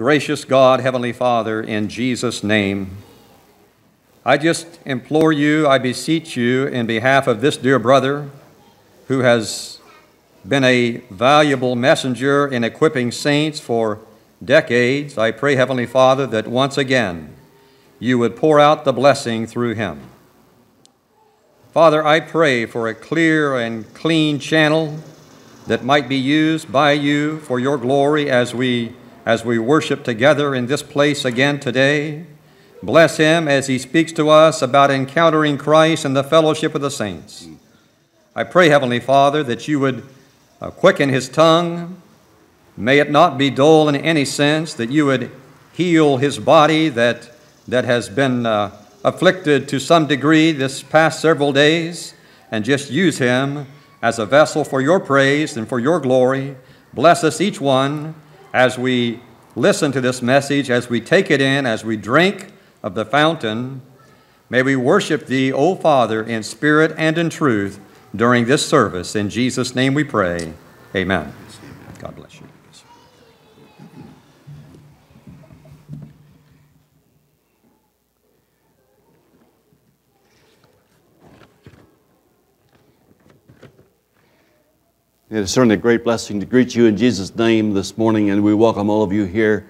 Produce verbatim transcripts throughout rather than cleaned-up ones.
Gracious God, Heavenly Father, in Jesus' name, I just implore you, I beseech you, in behalf of this dear brother who has been a valuable messenger in equipping saints for decades, I pray, Heavenly Father, that once again you would pour out the blessing through him. Father, I pray for a clear and clean channel that might be used by you for your glory as we, as we worship together in this place again today. Bless him as he speaks to us about encountering Christ and the fellowship of the saints. I pray, Heavenly Father, that you would quicken his tongue. May it not be dull in any sense, that you would heal his body that, that has been uh, afflicted to some degree this past several days, and just use him as a vessel for your praise and for your glory. Bless us each one as we listen to this message, as we take it in, as we drink of the fountain. May we worship thee, O Father, in spirit and in truth during this service. In Jesus' name we pray. Amen. God bless you. It is certainly a great blessing to greet you in Jesus' name this morning, and we welcome all of you here.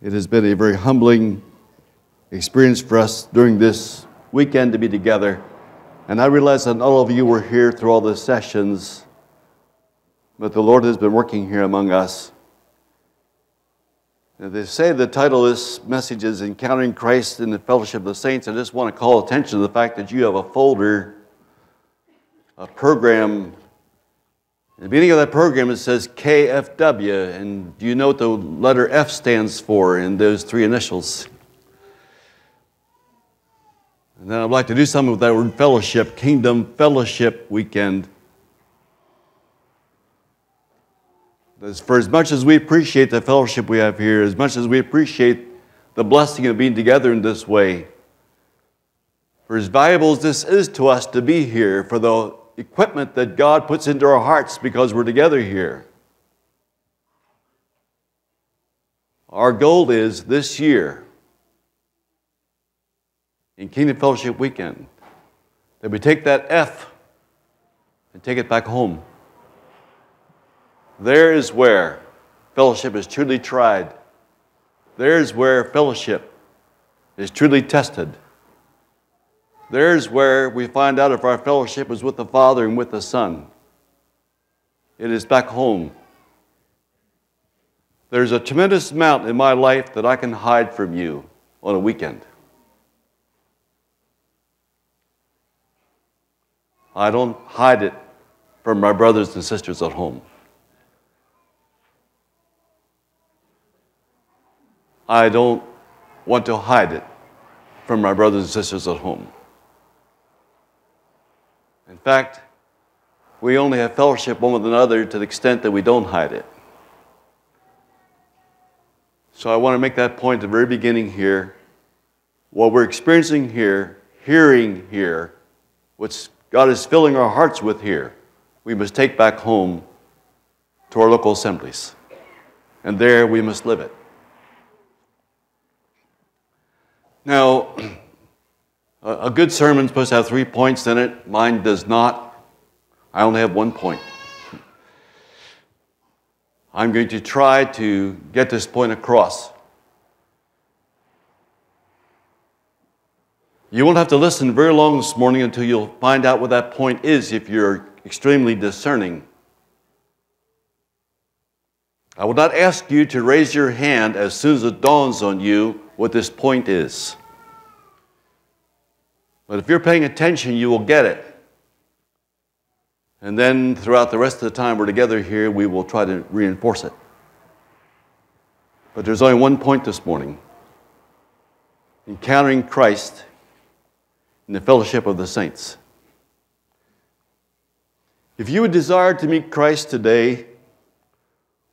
It has been a very humbling experience for us during this weekend to be together. And I realize that all of you were here through all the sessions, but the Lord has been working here among us. Now, they say the title of this message is Encountering Christ in the Fellowship of the Saints. I just want to call attention to the fact that you have a folder, a program. At the beginning of that program, it says K F W, and do you know what the letter F stands for in those three initials? And then I'd like to do something with that word fellowship, Kingdom Fellowship Weekend. As for as much as we appreciate the fellowship we have here, as much as we appreciate the blessing of being together in this way, for as valuable as this is to us to be here, for the equipment that God puts into our hearts because we're together here. Our goal is this year in Kingdom Fellowship Weekend that we take that F and take it back home. There is where fellowship is truly tried. There is where fellowship is truly tested. There's where we find out if our fellowship is with the Father and with the Son. It is back home. There's a tremendous amount in my life that I can hide from you on a weekend. I don't hide it from my brothers and sisters at home. I don't want to hide it from my brothers and sisters at home. In fact, we only have fellowship one with another to the extent that we don't hide it. So I want to make that point at the very beginning here. What we're experiencing here, hearing here, what God is filling our hearts with here, we must take back home to our local assemblies. And there we must live it. Now, a good sermon is supposed to have three points in it. Mine does not. I only have one point. I'm going to try to get this point across. You won't have to listen very long this morning until you'll find out what that point is if you're extremely discerning. I will not ask you to raise your hand as soon as it dawns on you what this point is. But if you're paying attention, you will get it. And then throughout the rest of the time we're together here, we will try to reinforce it. But there's only one point this morning. Encountering Christ in the fellowship of the saints. If you would desire to meet Christ today,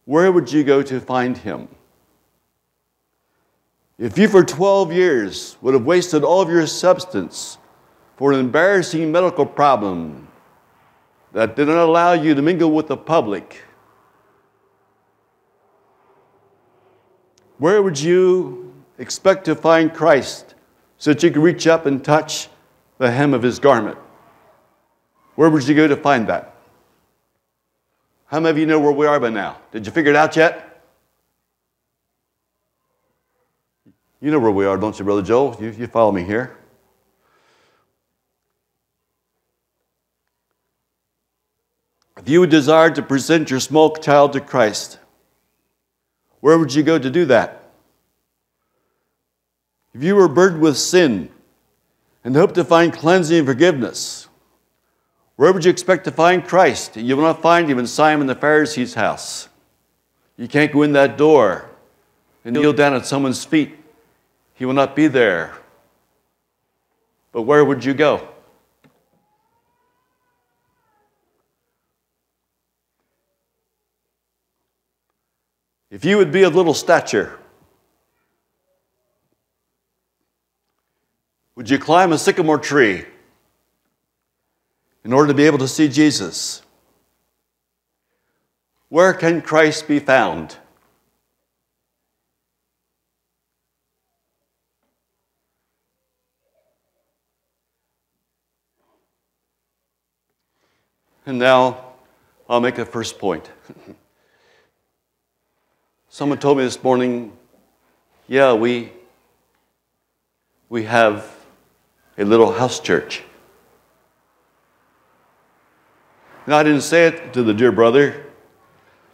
where would you go to find him? If you for twelve years would have wasted all of your substance for an embarrassing medical problem that did not allow you to mingle with the public, Where would you expect to find Christ so that you could reach up and touch the hem of his garment? Where would you go to find that? How many of you know where we are by now? Did you figure it out yet? You know where we are, don't you, Brother Joel? You, you follow me here. If you desired to present your small child to Christ, where would you go to do that? If you were burdened with sin and hoped to find cleansing and forgiveness, where would you expect to find Christ? You will not find him in Simon the Pharisee's house. You can't go in that door and kneel down at someone's feet. He will not be there. But where would you go? If you would be of little stature, would you climb a sycamore tree in order to be able to see Jesus? Where can Christ be found? And now I'll make a first point. Someone told me this morning, yeah, we, we have a little house church. Now, I didn't say it to the dear brother,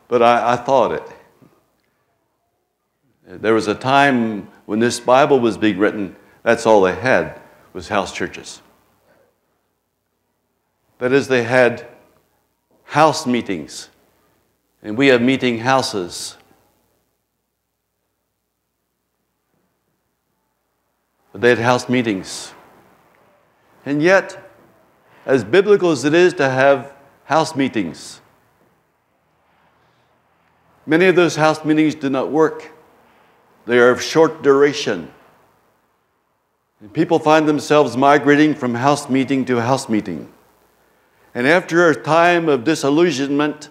but I, I thought it. There was a time when this Bible was being written, that's all they had was house churches. That is, they had house meetings, and we have meeting houses. But they had house meetings. And yet, as biblical as it is to have house meetings, many of those house meetings do not work. They are of short duration. And people find themselves migrating from house meeting to house meeting. And after a time of disillusionment,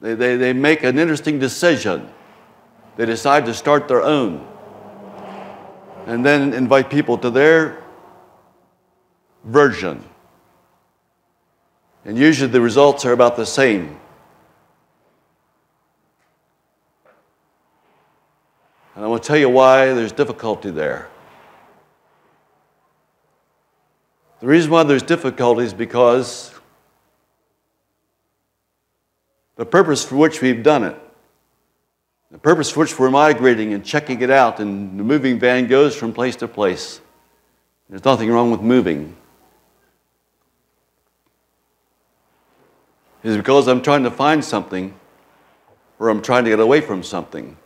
they, they, they make an interesting decision. They decide to start their own, and then invite people to their version. And usually the results are about the same. And I want to tell you why there's difficulty there. The reason why there's difficulty is because the purpose for which we've done it, the purpose for which we're migrating and checking it out, and the moving van goes from place to place. There's nothing wrong with moving. It's because I'm trying to find something or I'm trying to get away from something.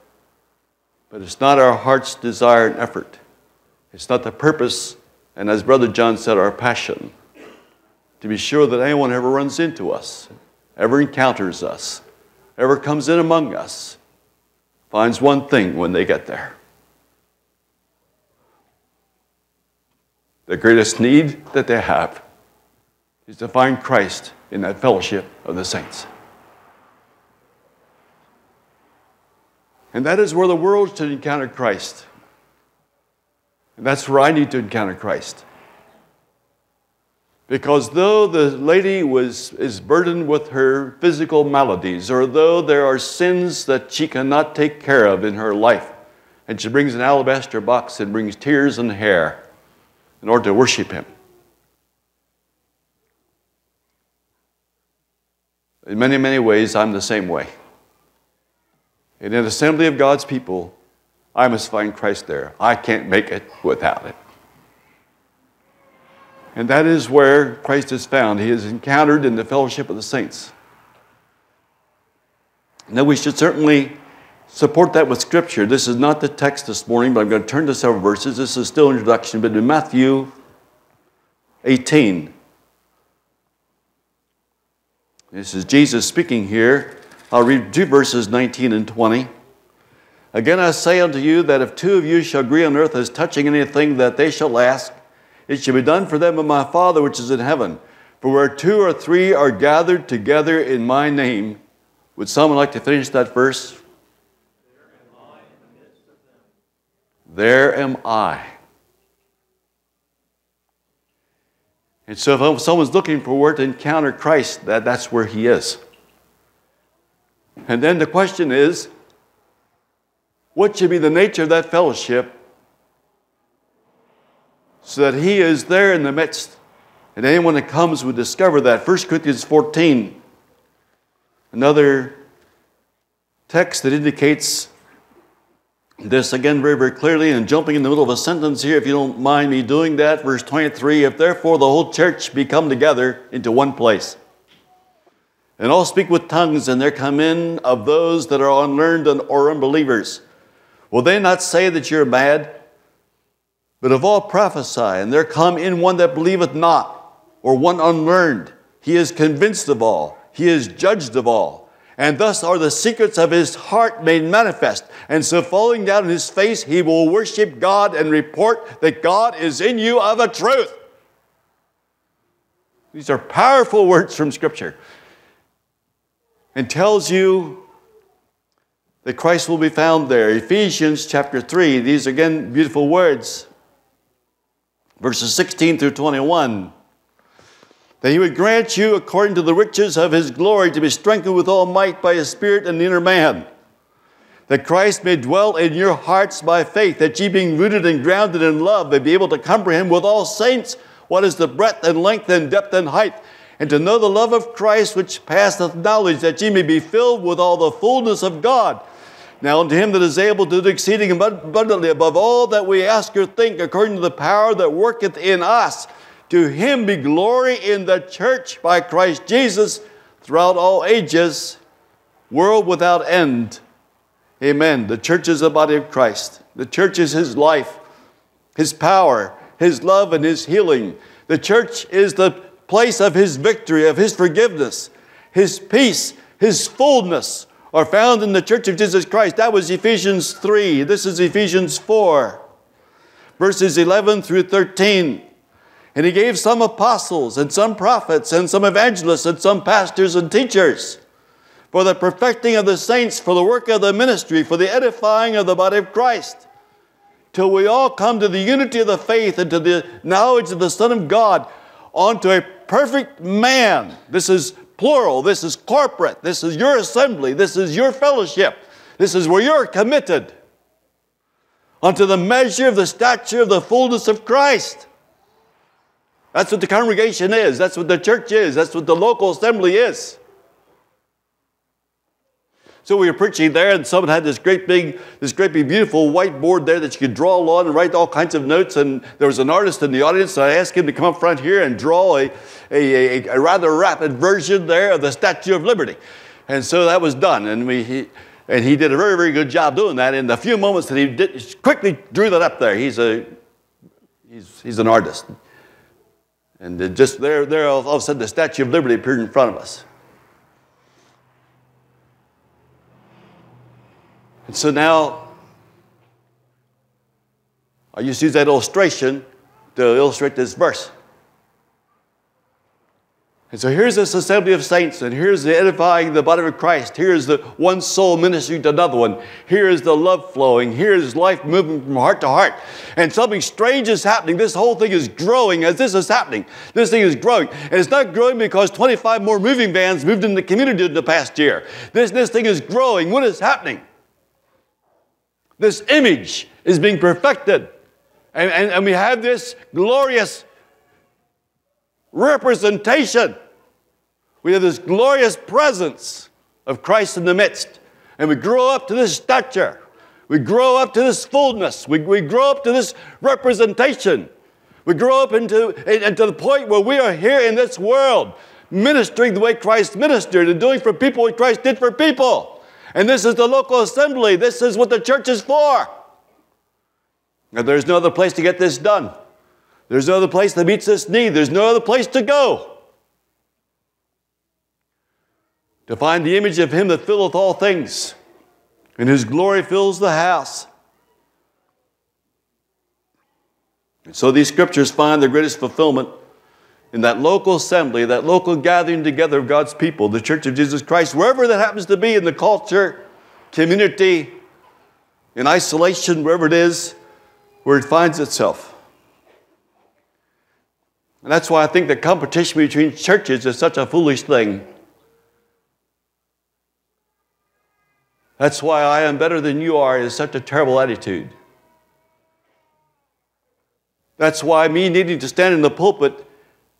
But it's not our heart's desire and effort. It's not the purpose, and as Brother John said, our passion, to be sure that anyone ever runs into us, ever encounters us, ever comes in among us, finds one thing when they get there. The greatest need that they have is to find Christ in that fellowship of the saints. And that is where the world should encounter Christ. And that's where I need to encounter Christ. Because though the lady was, is burdened with her physical maladies, or though there are sins that she cannot take care of in her life, and she brings an alabaster box and brings tears and hair in order to worship him. In many, many ways, I'm the same way. In an assembly of God's people, I must find Christ there. I can't make it without it. And that is where Christ is found. He is encountered in the fellowship of the saints. Now, we should certainly support that with Scripture. This is not the text this morning, but I'm going to turn to several verses. This is still an introduction, but in Matthew eighteen. This is Jesus speaking here. I'll read two verses, nineteen and twenty. Again, I say unto you that if two of you shall agree on earth as touching anything that they shall ask, it shall be done for them of my Father which is in heaven. For where two or three are gathered together in my name. Would someone like to finish that verse? There am I. And so if someone's looking for where to encounter Christ, that, that's where he is. And then the question is, what should be the nature of that fellowship so that he is there in the midst? And anyone that comes would discover that. First Corinthians fourteen, another text that indicates this again very, very clearly, and jumping in the middle of a sentence here, if you don't mind me doing that. Verse twenty-three, if therefore the whole church be come together into one place, and all speak with tongues, and there come in of those that are unlearned and or unbelievers, will they not say that you're mad? But if all prophesy, and there come in one that believeth not, or one unlearned, he is convinced of all, he is judged of all. And thus are the secrets of his heart made manifest. And so falling down in his face, he will worship God and report that God is in you of a truth. These are powerful words from Scripture. And tells you that Christ will be found there. Ephesians chapter three, these again beautiful words. Verses sixteen through twenty-one. That he would grant you, according to the riches of his glory, to be strengthened with all might by his Spirit in the inner man, that Christ may dwell in your hearts by faith, that ye, being rooted and grounded in love, may be able to comprehend with all saints what is the breadth and length and depth and height, and to know the love of Christ which passeth knowledge, that ye may be filled with all the fullness of God. Now unto him that is able to do exceeding abundantly above all that we ask or think, according to the power that worketh in us, to him be glory in the church by Christ Jesus throughout all ages, world without end. Amen. The church is the body of Christ. The church is his life, his power, his love, and his healing. The church is the place of his victory, of his forgiveness, his peace, his fullness are found in the church of Jesus Christ. That was Ephesians three. This is Ephesians four, verses eleven through thirteen. And he gave some apostles, and some prophets, and some evangelists, and some pastors and teachers, for the perfecting of the saints, for the work of the ministry, for the edifying of the body of Christ, till we all come to the unity of the faith and to the knowledge of the Son of God, unto a perfect man. This is plural. This is corporate. This is your assembly. This is your fellowship. This is where you're committed. Unto the measure of the stature of the fullness of Christ. That's what the congregation is. That's what the church is. That's what the local assembly is. So we were preaching there, and someone had this great big, this great big beautiful whiteboard there that you could draw on and write all kinds of notes. And there was an artist in the audience, so I asked him to come up front here and draw a, a, a, a rather rapid version there of the Statue of Liberty. And so that was done, and we he, and he did a very, very good job doing that. In the few moments that he did, he quickly drew that up there. He's a, he's he's an artist. And just there, there, all of a sudden, the Statue of Liberty appeared in front of us. And so now, I just use that illustration to illustrate this verse. And so here's this assembly of saints, and here's the edifying the body of Christ. Here's the one soul ministering to another one. Here is the love flowing. Here is life moving from heart to heart. And something strange is happening. This whole thing is growing as this is happening. This thing is growing. And it's not growing because twenty-five more moving vans moved in the community in the past year. This, this thing is growing. What is happening? This image is being perfected. And, and, and we have this glorious representation. We have this glorious presence of Christ in the midst. And we grow up to this stature. We grow up to this fullness. We, we grow up to this representation. We grow up into, into the point where we are here in this world, ministering the way Christ ministered and doing for people what Christ did for people. And this is the local assembly. This is what the church is for. And there's no other place to get this done. There's no other place that meets this need. There's no other place to go. To find the image of him that filleth all things, and his glory fills the house. And so these scriptures find their greatest fulfillment in that local assembly, that local gathering together of God's people, the church of Jesus Christ, wherever that happens to be in the culture, community, in isolation, wherever it is, where it finds itself. And that's why I think the competition between churches is such a foolish thing. That's why I am better than you are is such a terrible attitude. That's why me needing to stand in the pulpit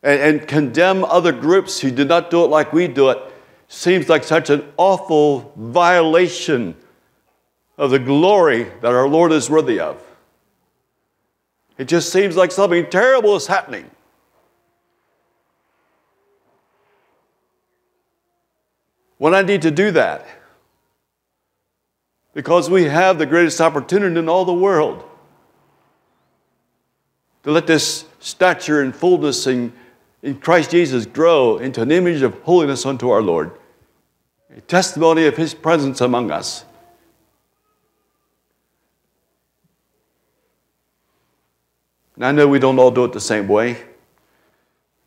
and, and condemn other groups who did not do it like we do it seems like such an awful violation of the glory that our Lord is worthy of. It just seems like something terrible is happening. When I need to do that, because we have the greatest opportunity in all the world to let this stature and fullness in, in Christ Jesus grow into an image of holiness unto our Lord, a testimony of His presence among us. And I know we don't all do it the same way.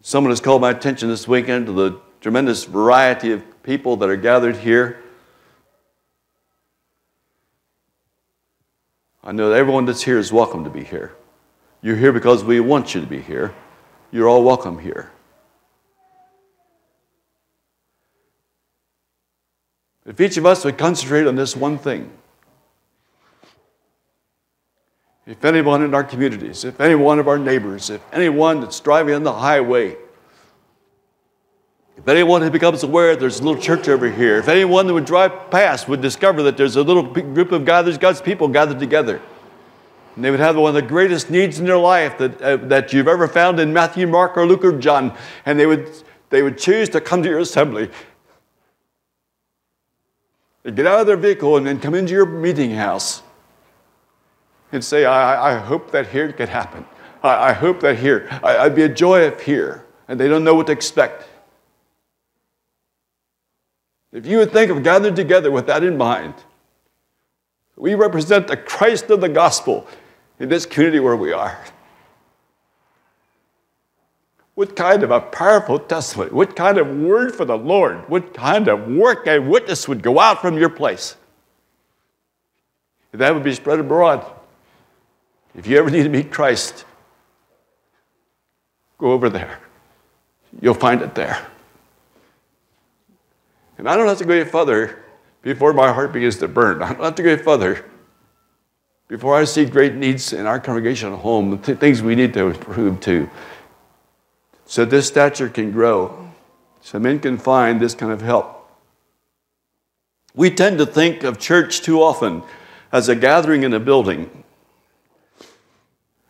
Someone has called my attention this weekend to the tremendous variety of people that are gathered here. I know that everyone that's here is welcome to be here. You're here because we want you to be here. You're all welcome here. If each of us would concentrate on this one thing, if anyone in our communities, if any one of our neighbors, if anyone that's driving on the highway, if anyone who becomes aware there's a little church over here, if anyone that would drive past would discover that there's a little group of God, God's people gathered together, and they would have one of the greatest needs in their life that, uh, that you've ever found in Matthew, Mark, or Luke, or John, and they would, they would choose to come to your assembly. They'd get out of their vehicle and then come into your meeting house and say, I, I hope that here could happen. I, I hope that here, I, I'd be a joy if here, and they don't know what to expect. If you would think of gathering together with that in mind, we represent the Christ of the gospel in this community where we are. What kind of a powerful testimony, what kind of word for the Lord, what kind of work and witness would go out from your place? And that would be spread abroad. If you ever need to meet Christ, go over there. You'll find it there. And I don't have to go any further before my heart begins to burn. I don't have to go any further before I see great needs in our congregation at home, th things we need to improve to. So this stature can grow. So men can find this kind of help. We tend to think of church too often as a gathering in a building.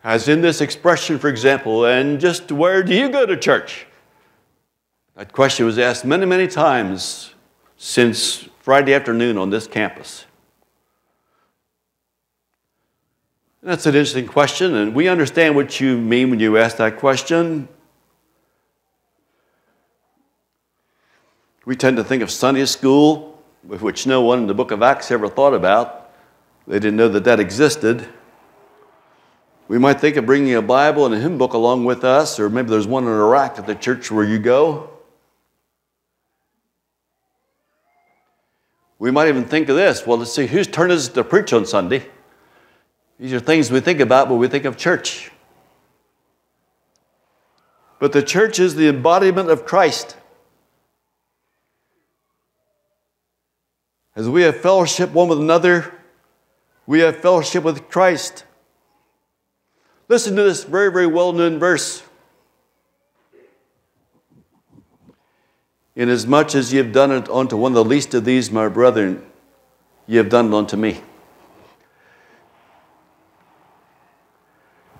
As in this expression, for example, and just where do you go to church? That question was asked many, many times since Friday afternoon on this campus. And that's an interesting question, and we understand what you mean when you ask that question. We tend to think of Sunday school, with which no one in the book of Acts ever thought about. They didn't know that that existed. We might think of bringing a Bible and a hymn book along with us, or maybe there's one in a rack at the church where you go. We might even think of this. Well, let's see, whose turn is it to preach on Sunday? These are things we think about when we think of church. But the church is the embodiment of Christ. As we have fellowship one with another, we have fellowship with Christ. Listen to this very, very well-known verse. Inasmuch as ye have done it unto one of the least of these, my brethren, ye have done it unto me.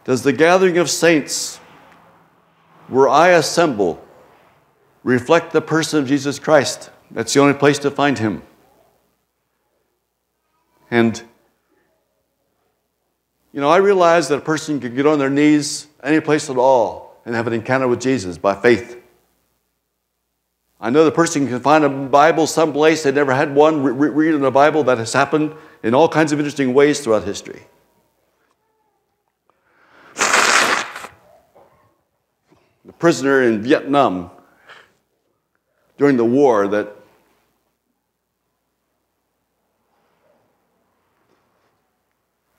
Does the gathering of saints, where I assemble, reflect the person of Jesus Christ? That's the only place to find Him. And, you know, I realize that a person can get on their knees any place at all and have an encounter with Jesus by faith. I know the person can find a Bible someplace they never had one, re read in a Bible. That has happened in all kinds of interesting ways throughout history. The prisoner in Vietnam during the war that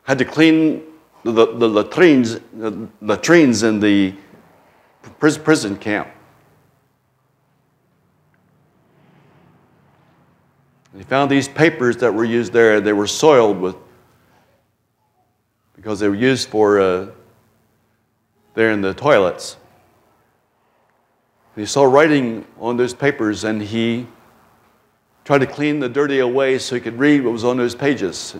had to clean the, the latrines, the latrines in the prison camp. They found these papers that were used there. They were soiled with, because they were used for uh, there in the toilets. And he saw writing on those papers, and he tried to clean the dirty away so he could read what was on those pages.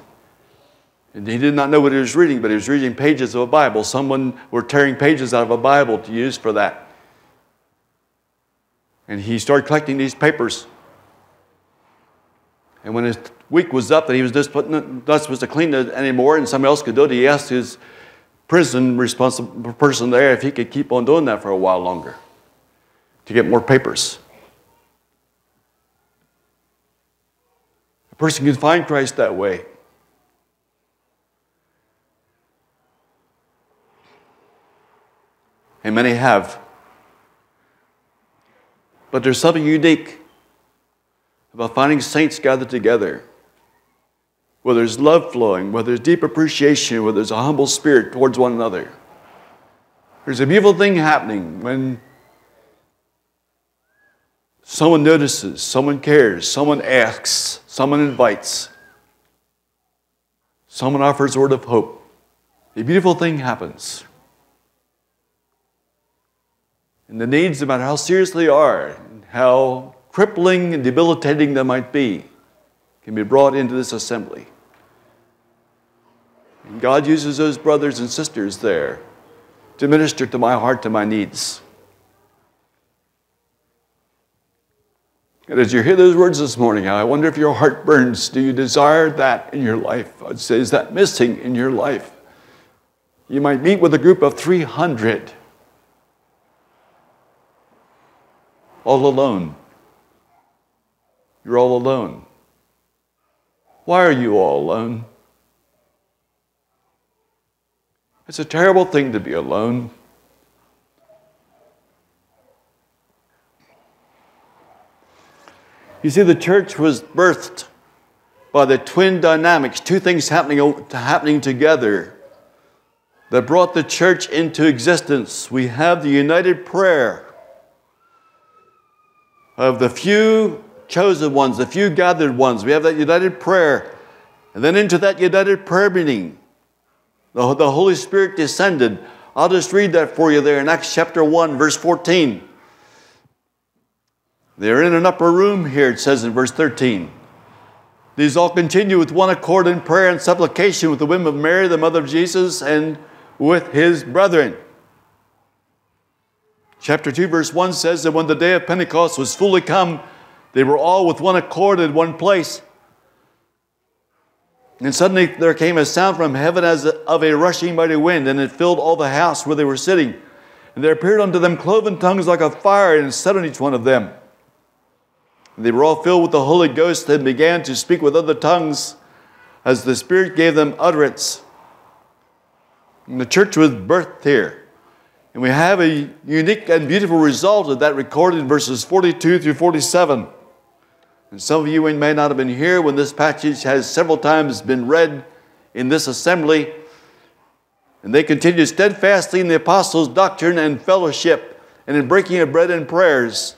And he did not know what he was reading, but he was reading pages of a Bible. Someone were tearing pages out of a Bible to use for that. And he started collecting these papers. And when his week was up, that he was just not supposed to clean it anymore, and somebody else could do it, he asked his prison responsible person there if he could keep on doing that for a while longer to get more papers. A person can find Christ that way. And many have. But there's something unique about finding saints gathered together, where there's love flowing, where there's deep appreciation, where there's a humble spirit towards one another. There's a beautiful thing happening when someone notices, someone cares, someone asks, someone invites, someone offers a word of hope. A beautiful thing happens. And the needs, no matter how serious they are, and how crippling and debilitating that might be, can be brought into this assembly. And God uses those brothers and sisters there to minister to my heart, to my needs. And as you hear those words this morning, I wonder if your heart burns. Do you desire that in your life? I'd say, is that missing in your life? You might meet with a group of three hundred, all alone. You're all alone. Why are you all alone? It's a terrible thing to be alone. You see, the church was birthed by the twin dynamics, two things happening, happening together that brought the church into existence. We have the united prayer of the few chosen ones, the few gathered ones. We have that united prayer. And then into that united prayer meeting, the, the Holy Spirit descended. I'll just read that for you there in Acts chapter one, verse fourteen. They're in an upper room here, it says in verse thirteen. These all continue with one accord in prayer and supplication with the women of Mary, the mother of Jesus, and with his brethren. Chapter two, verse one says that when the day of Pentecost was fully come, they were all with one accord in one place. And suddenly there came a sound from heaven as of a rushing mighty wind, and it filled all the house where they were sitting. And there appeared unto them cloven tongues like a fire, and set on each one of them. And they were all filled with the Holy Ghost, and began to speak with other tongues as the Spirit gave them utterance. And the church was birthed here. And we have a unique and beautiful result of that recorded in verses forty-two through forty-seven. And some of you may not have been here when this passage has several times been read in this assembly. And they continued steadfastly in the apostles' doctrine and fellowship, and in breaking of bread and prayers.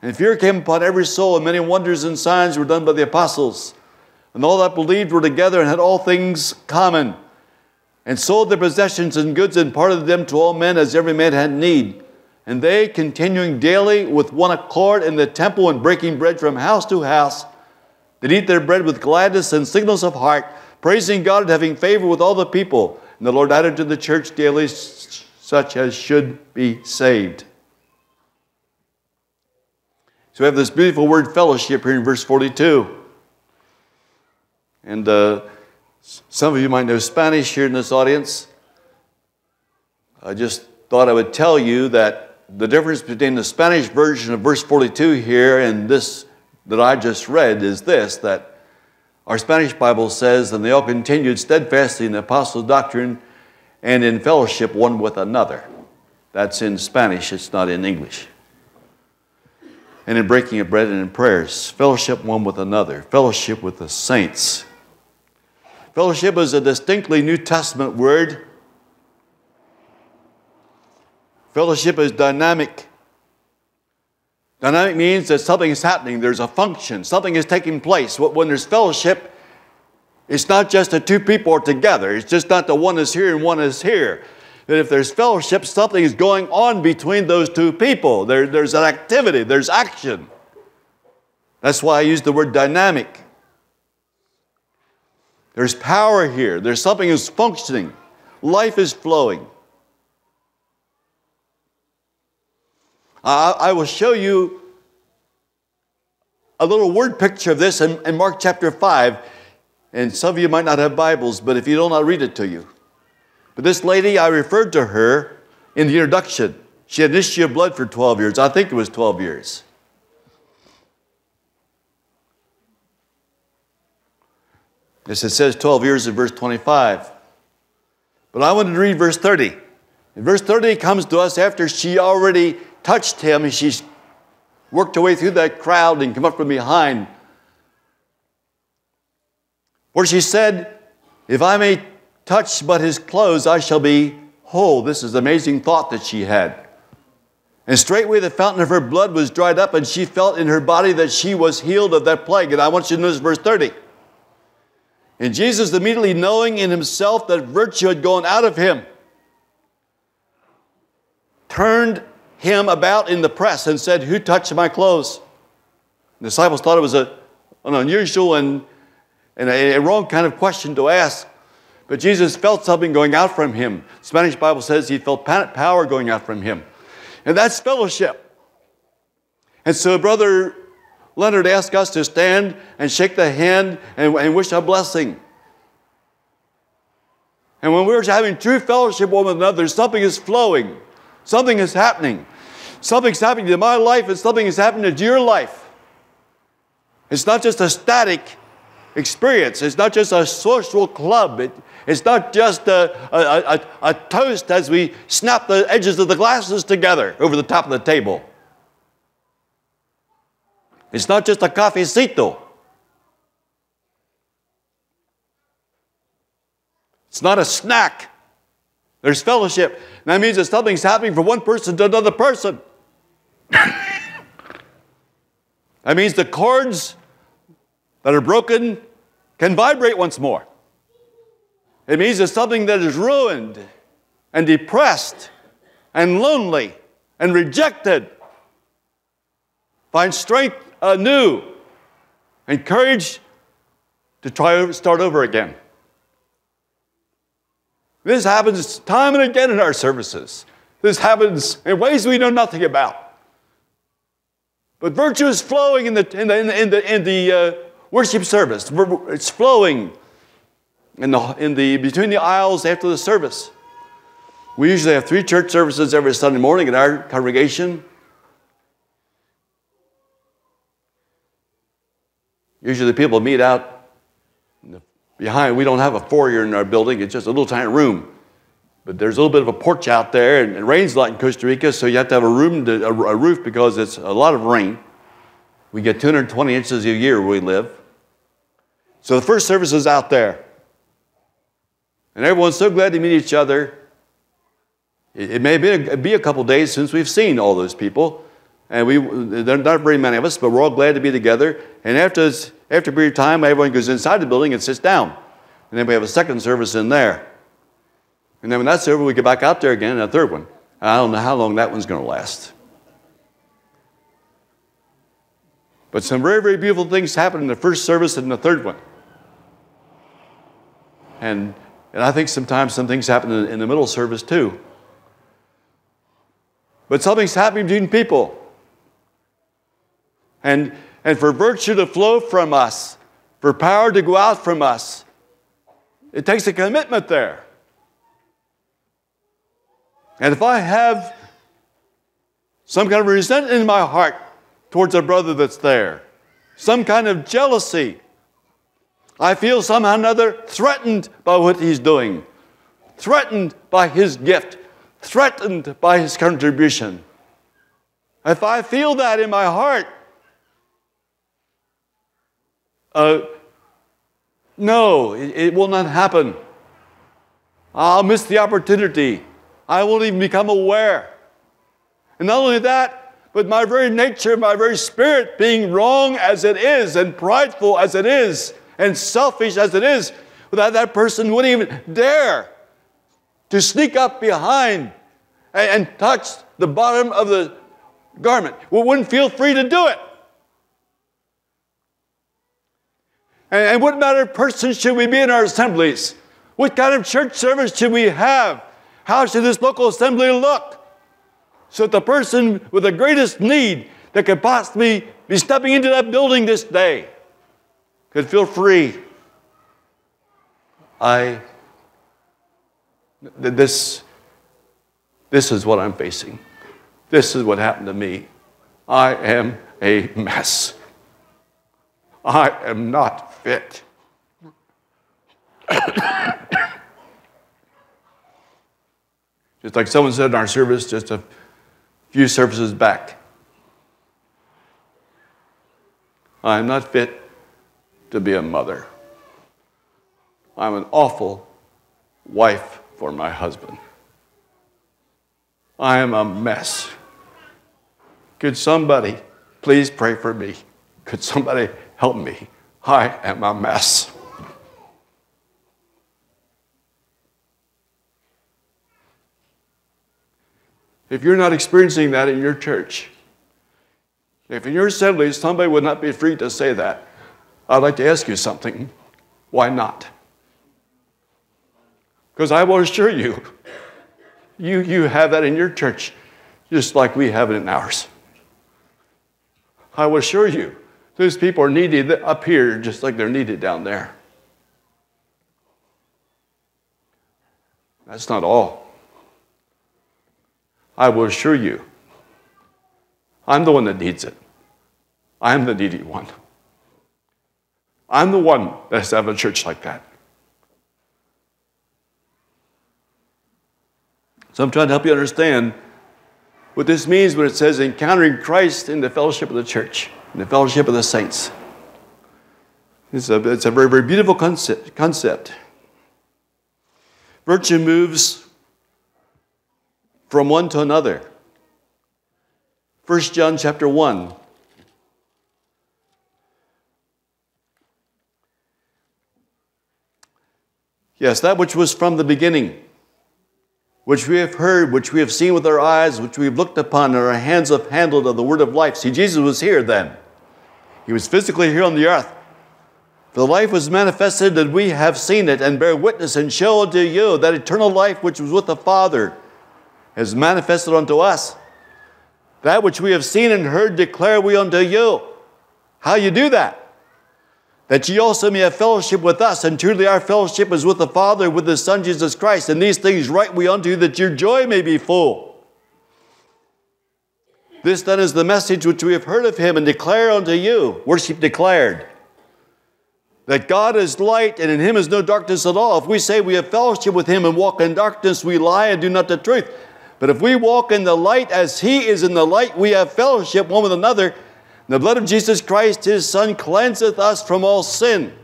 And fear came upon every soul, and many wonders and signs were done by the apostles. And all that believed were together and had all things common, and sold their possessions and goods, and parted them to all men as every man had need. And they, continuing daily with one accord in the temple, and breaking bread from house to house, did eat their bread with gladness and singleness of heart, praising God and having favor with all the people. And the Lord added to the church daily such as should be saved. So we have this beautiful word fellowship here in verse forty-two. And uh, some of you might know Spanish here in this audience. I just thought I would tell you that the difference between the Spanish version of verse forty-two here and this that I just read is this, that our Spanish Bible says, and they all continued steadfastly in the apostles' doctrine and in fellowship one with another. That's in Spanish, it's not in English. And in breaking of bread and in prayers, fellowship one with another, fellowship with the saints. Fellowship is a distinctly New Testament word. Fellowship is dynamic. Dynamic means that something is happening. There's a function. Something is taking place. When there's fellowship, it's not just the two people are together. It's just not the one is here and one is here. That if there's fellowship, something is going on between those two people. There, there's an activity. There's action. That's why I use the word dynamic. There's power here. There's something that's functioning. Life is flowing. I, I will show you a little word picture of this in, in Mark chapter five. And some of you might not have Bibles, but if you don't, I'll read it to you. But this lady, I referred to her in the introduction. She had an issue of blood for twelve years. I think it was twelve years. As it says twelve years in verse twenty-five. But I wanted to read verse thirty. In verse thirty comes to us after she already touched him, and she worked her way through that crowd and came up from behind, where she said, if I may touch but his clothes, I shall be whole. This is an amazing thought that she had. And straightway the fountain of her blood was dried up, and she felt in her body that she was healed of that plague. And I want you to notice verse thirty. And Jesus, immediately knowing in himself that virtue had gone out of him, turned him about in the press and said, who touched my clothes? The disciples thought it was a, an unusual and, and a, a wrong kind of question to ask. But Jesus felt something going out from him. The Spanish Bible says he felt power going out from him. And that's fellowship. And so Brother Leonard asked us to stand and shake the hand and, and wish a blessing. And when we're having true fellowship with one another, something is flowing. Something is happening. Something's happening to my life, and something is happening to your life. It's not just a static experience. It's not just a social club. It, it's not just a, a, a, a toast as we snap the edges of the glasses together over the top of the table. It's not just a cafecito. It's not a snack. There's fellowship. And that means that something's happening from one person to another person. That means the cords that are broken can vibrate once more. It means that something that is ruined and depressed and lonely and rejected finds strength anew and courage to try to start over again. This happens time and again in our services. This happens in ways we know nothing about. But virtue is flowing in the, in the, in the, in the, in the uh, worship service. It's flowing in the, in the, between the aisles after the service. We usually have three church services every Sunday morning in our congregation. Usually people meet out in the behind. We don't have a foyer in our building. It's just a little tiny room. But there's a little bit of a porch out there, and it rains a lot in Costa Rica, so you have to have a, room to, a, a roof because it's a lot of rain. We get two hundred twenty inches a year where we live. So the first service is out there. And everyone's so glad to meet each other. It, it may be a, be a couple days since we've seen all those people. And we, there are not very many of us, but we're all glad to be together. And after, this, after a period of time, everyone goes inside the building and sits down. And then we have a second service in there. And then when that's over, we get back out there again and a third one. And I don't know how long that one's going to last. But some very, very beautiful things happen in the first service and the third one. And, and I think sometimes some things happen in, in the middle service too. But something's happening between people. And, and for virtue to flow from us, for power to go out from us, it takes a commitment there. And if I have some kind of resentment in my heart towards a brother that's there, some kind of jealousy, I feel somehow or another threatened by what he's doing, threatened by his gift, threatened by his contribution. If I feel that in my heart, Uh, No, it, it will not happen. I'll miss the opportunity. I won't even become aware. And not only that, but my very nature, my very spirit, being wrong as it is, and prideful as it is, and selfish as it is, without that person wouldn't even dare to sneak up behind and, and touch the bottom of the garment. We wouldn't feel free to do it. And, and what manner of person should we be in our assemblies? What kind of church service should we have? How should this local assembly look? So that the person with the greatest need that could possibly be stepping into that building this day could feel free. I, this, this is what I'm facing. This is what happened to me. I am a mess. I am not fit. Just like someone said in our service just a few services back. I am not fit to be a mother. I'm an awful wife for my husband. I am a mess. Could somebody please pray for me? Could somebody help me? I am a mess. If you're not experiencing that in your church, if in your assembly somebody would not be free to say that, I'd like to ask you something. Why not? Because I will assure you, you, you have that in your church just like we have it in ours. I will assure you, those people are needed up here just like they're needed down there. That's not all. I will assure you, I'm the one that needs it. I'm the needy one. I'm the one that has to have a church like that. So I'm trying to help you understand what this means when it says encountering Christ in the fellowship of the church, in the fellowship of the saints. It's a, it's a very, very beautiful concept, concept. Virtue moves from one to another. First John chapter one. Yes, that which was from the beginning, which we have heard, which we have seen with our eyes, which we have looked upon, and our hands have handled of the word of life. See, Jesus was here then. He was physically here on the earth. The life was manifested, and we have seen it, and bear witness, and show unto you that eternal life which was with the Father, is manifested unto us. That which we have seen and heard declare we unto you. How you do that? That ye also may have fellowship with us, and truly our fellowship is with the Father, with His Son Jesus Christ, and these things write we unto you, that your joy may be full. This then is the message which we have heard of Him, and declare unto you, worship declared, that God is light, and in Him is no darkness at all. If we say we have fellowship with Him and walk in darkness, we lie and do not the truth. But if we walk in the light as He is in the light, we have fellowship one with another. And the blood of Jesus Christ, His Son, cleanseth us from all sin.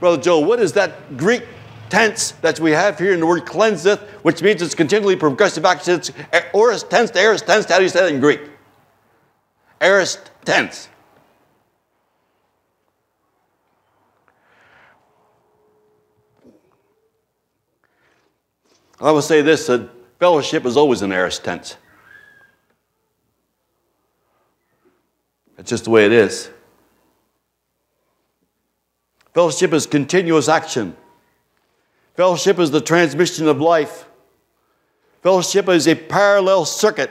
Brother Joel, what is that Greek tense that we have here in the word cleanseth, which means it's continually progressive action? It's aorist tense to aorist tense. How do you say that in Greek? Aorist tense. I will say this, that fellowship is always in aorist tense. That's just the way it is. Fellowship is continuous action. Fellowship is the transmission of life. Fellowship is a parallel circuit.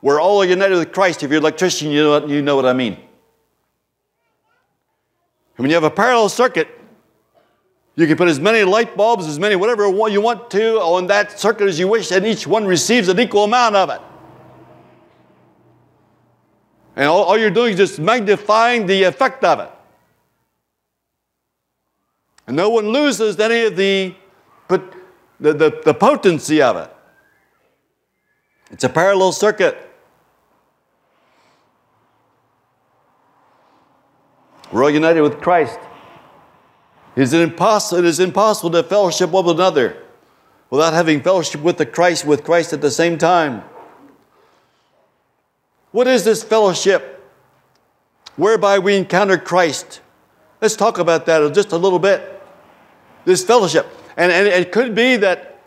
We're all united with Christ. If you're an electrician, you know, you know what I mean. And when you have a parallel circuit, you can put as many light bulbs, as many whatever you want to on that circuit as you wish, and each one receives an equal amount of it. And all, all you're doing is just magnifying the effect of it. And no one loses any of the, but the, the, the potency of it. It's a parallel circuit. We're all united with Christ. It is impossible, it is impossible to fellowship one with another without having fellowship with the Christ, with Christ at the same time. What is this fellowship whereby we encounter Christ? Let's talk about that just a little bit. This fellowship. And, and it could be that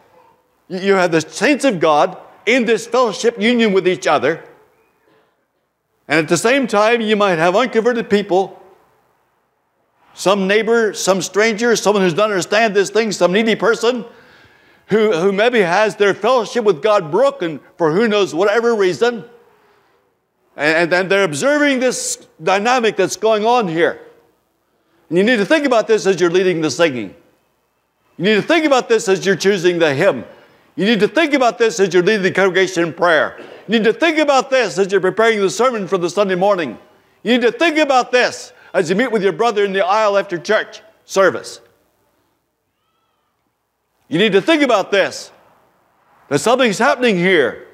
you have the saints of God in this fellowship union with each other. And at the same time, you might have unconverted people, some neighbor, some stranger, someone who doesn't understand this thing, some needy person, who, who maybe has their fellowship with God broken for who knows whatever reason. And then they're observing this dynamic that's going on here. And you need to think about this as you're leading the singing. You need to think about this as you're choosing the hymn. You need to think about this as you're leading the congregation in prayer. You need to think about this as you're preparing the sermon for the Sunday morning. You need to think about this as you meet with your brother in the aisle after church service. You need to think about this, that something's happening here.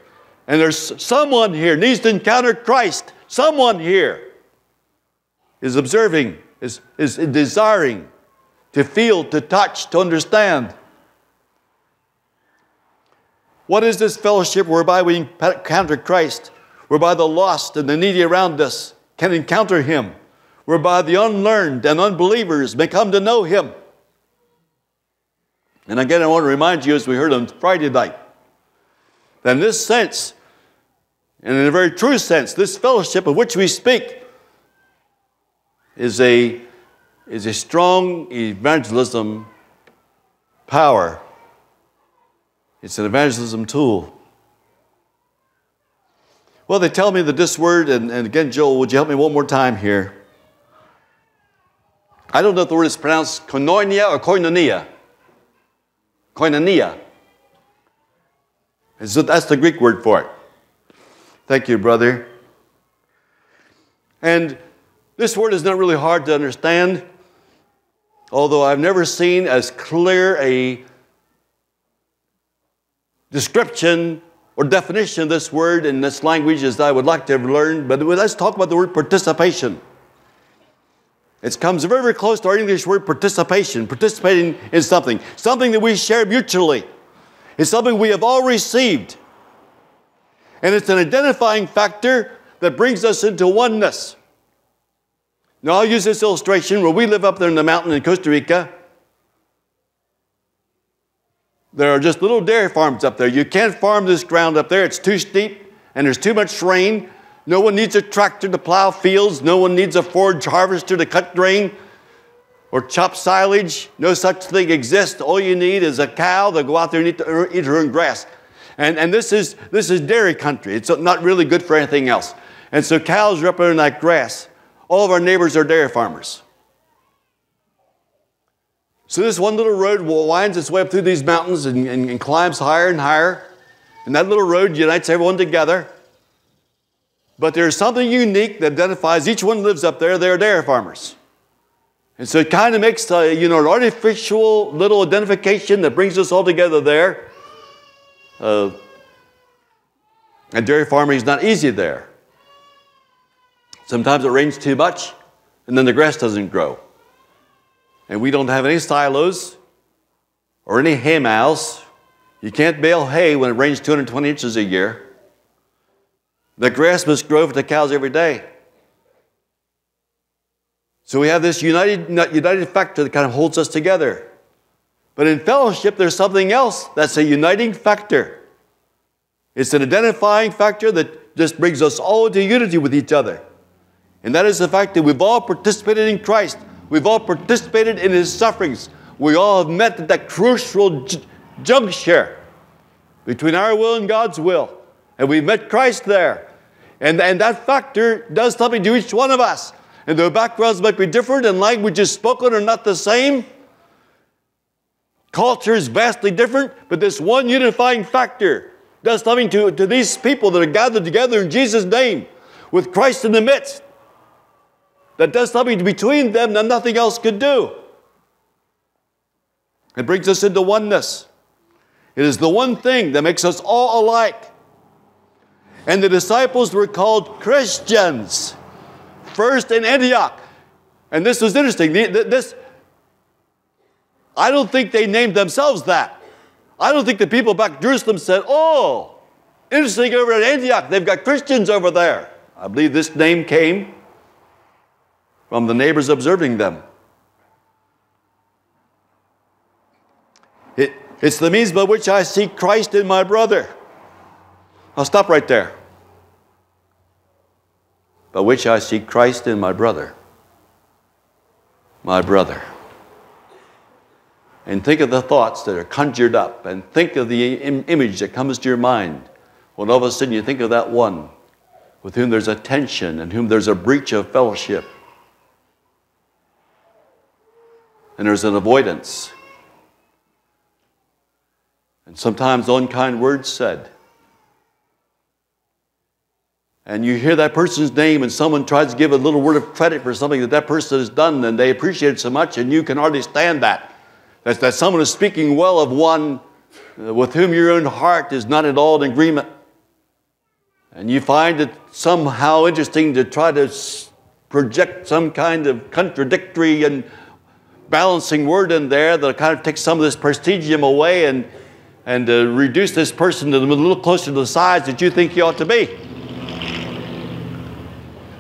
And there's someone here needs to encounter Christ. Someone here is observing, is, is desiring to feel, to touch, to understand. What is this fellowship whereby we encounter Christ, whereby the lost and the needy around us can encounter Him, whereby the unlearned and unbelievers may come to know Him? And again, I want to remind you, as we heard on Friday night, that in this sense, and in a very true sense, this fellowship of which we speak is a, is a strong evangelism power. It's an evangelism tool. Well, they tell me that this word, and, and again, Joel, would you help me one more time here? I don't know if the word is pronounced koinonia or koinonia. Koinonia. So that's the Greek word for it. Thank you, brother. And this word is not really hard to understand, although I've never seen as clear a description or definition of this word in this language as I would like to have learned. But let's talk about the word participation. It comes very, very close to our English word participation, participating in something, something that we share mutually. It's something we have all received. And it's an identifying factor that brings us into oneness. Now, I'll use this illustration where we live up there in the mountain in Costa Rica. There are just little dairy farms up there. You can't farm this ground up there. It's too steep, and there's too much rain. No one needs a tractor to plow fields. No one needs a forage harvester to cut grain or chop silage. No such thing exists. All you need is a cow to go out there and eat, to eat her own grass. And, and this is, this is dairy country. It's not really good for anything else. And so cows are up there in that grass. All of our neighbors are dairy farmers. So this one little road winds its way up through these mountains and, and, and climbs higher and higher. And that little road unites everyone together. But there's something unique that identifies each one who lives up there. They're dairy farmers. And so it kind of makes uh, you know, an artificial little identification that brings us all together there. Uh, and dairy farming is not easy there. Sometimes it rains too much, and then the grass doesn't grow. And we don't have any silos or any hay miles. You can't bale hay when it rains two hundred twenty inches a year. The grass must grow for the cows every day. So we have this united, united factor that kind of holds us together. But in fellowship, there's something else that's a uniting factor. It's an identifying factor that just brings us all into unity with each other. And that is the fact that we've all participated in Christ. We've all participated in His sufferings. We all have met at that crucial juncture between our will and God's will. And we've met Christ there. And, and that factor does something to each one of us. And their backgrounds might be different, and languages spoken are not the same. Culture is vastly different, but this one unifying factor does something to, to these people that are gathered together in Jesus' name, with Christ in the midst. That does something between them that nothing else could do. It brings us into oneness. It is the one thing that makes us all alike. And the disciples were called Christians, first in Antioch. And this was interesting. This, I don't think they named themselves that. I don't think the people back in Jerusalem said, oh, interesting, over at Antioch, they've got Christians over there. I believe this name came from the neighbors observing them. It, it's the means by which I see Christ in my brother. I'll stop right there. By which I see Christ in my brother. My brother. And think of the thoughts that are conjured up, and think of the im- image that comes to your mind when all of a sudden you think of that one with whom there's a tension and whom there's a breach of fellowship. And there's an avoidance. And sometimes unkind words said. And you hear that person's name and someone tries to give a little word of credit for something that that person has done and they appreciate it so much and you can hardly stand that. That's that someone is speaking well of one with whom your own heart is not at all in agreement. And you find it somehow interesting to try to project some kind of contradictory and balancing word in there that kind of takes some of this prestigium away and, and uh, reduce this person to a little closer to the size that you think he ought to be.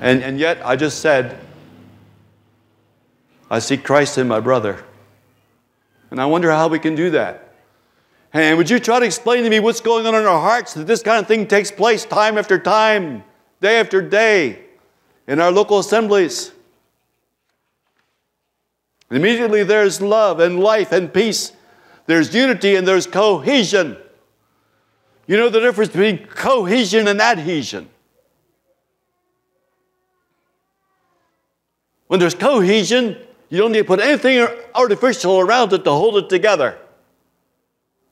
And, and yet, I just said, I see Christ in my brother. And I wonder how we can do that. And would you try to explain to me what's going on in our hearts that this kind of thing takes place time after time, day after day, in our local assemblies? And immediately there's love and life and peace. There's unity and there's cohesion. You know the difference between cohesion and adhesion. When there's cohesion, you don't need to put anything artificial around it to hold it together.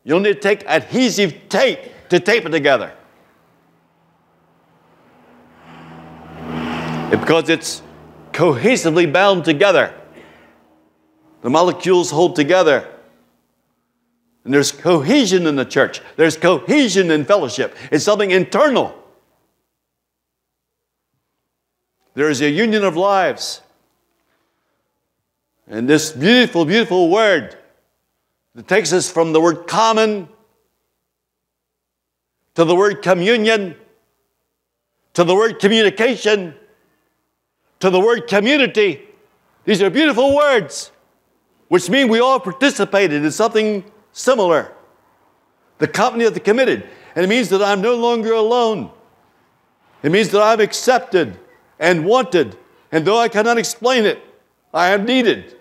You don't need to take adhesive tape to tape it together. And because it's cohesively bound together. The molecules hold together. And there's cohesion in the church. There's cohesion in fellowship. It's something internal. There is a union of lives. And this beautiful, beautiful word that takes us from the word common to the word communion to the word communication to the word community. These are beautiful words, which mean we all participated in something similar. The company of the committed. And it means that I'm no longer alone. It means that I'm accepted and wanted. And though I cannot explain it, I am needed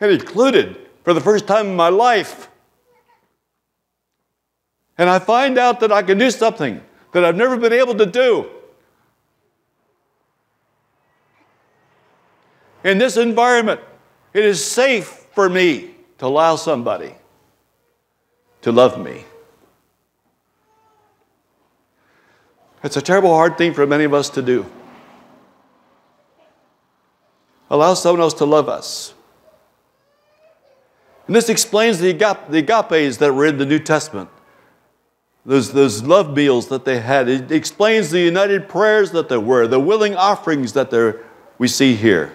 and included for the first time in my life. And I find out that I can do something that I've never been able to do. In this environment, it is safe for me to allow somebody to love me. It's a terrible hard thing for many of us to do. Allow someone else to love us. And this explains the agapes that were in the New Testament. Those, those love meals that they had. It explains the united prayers that there were. The willing offerings that there we see here.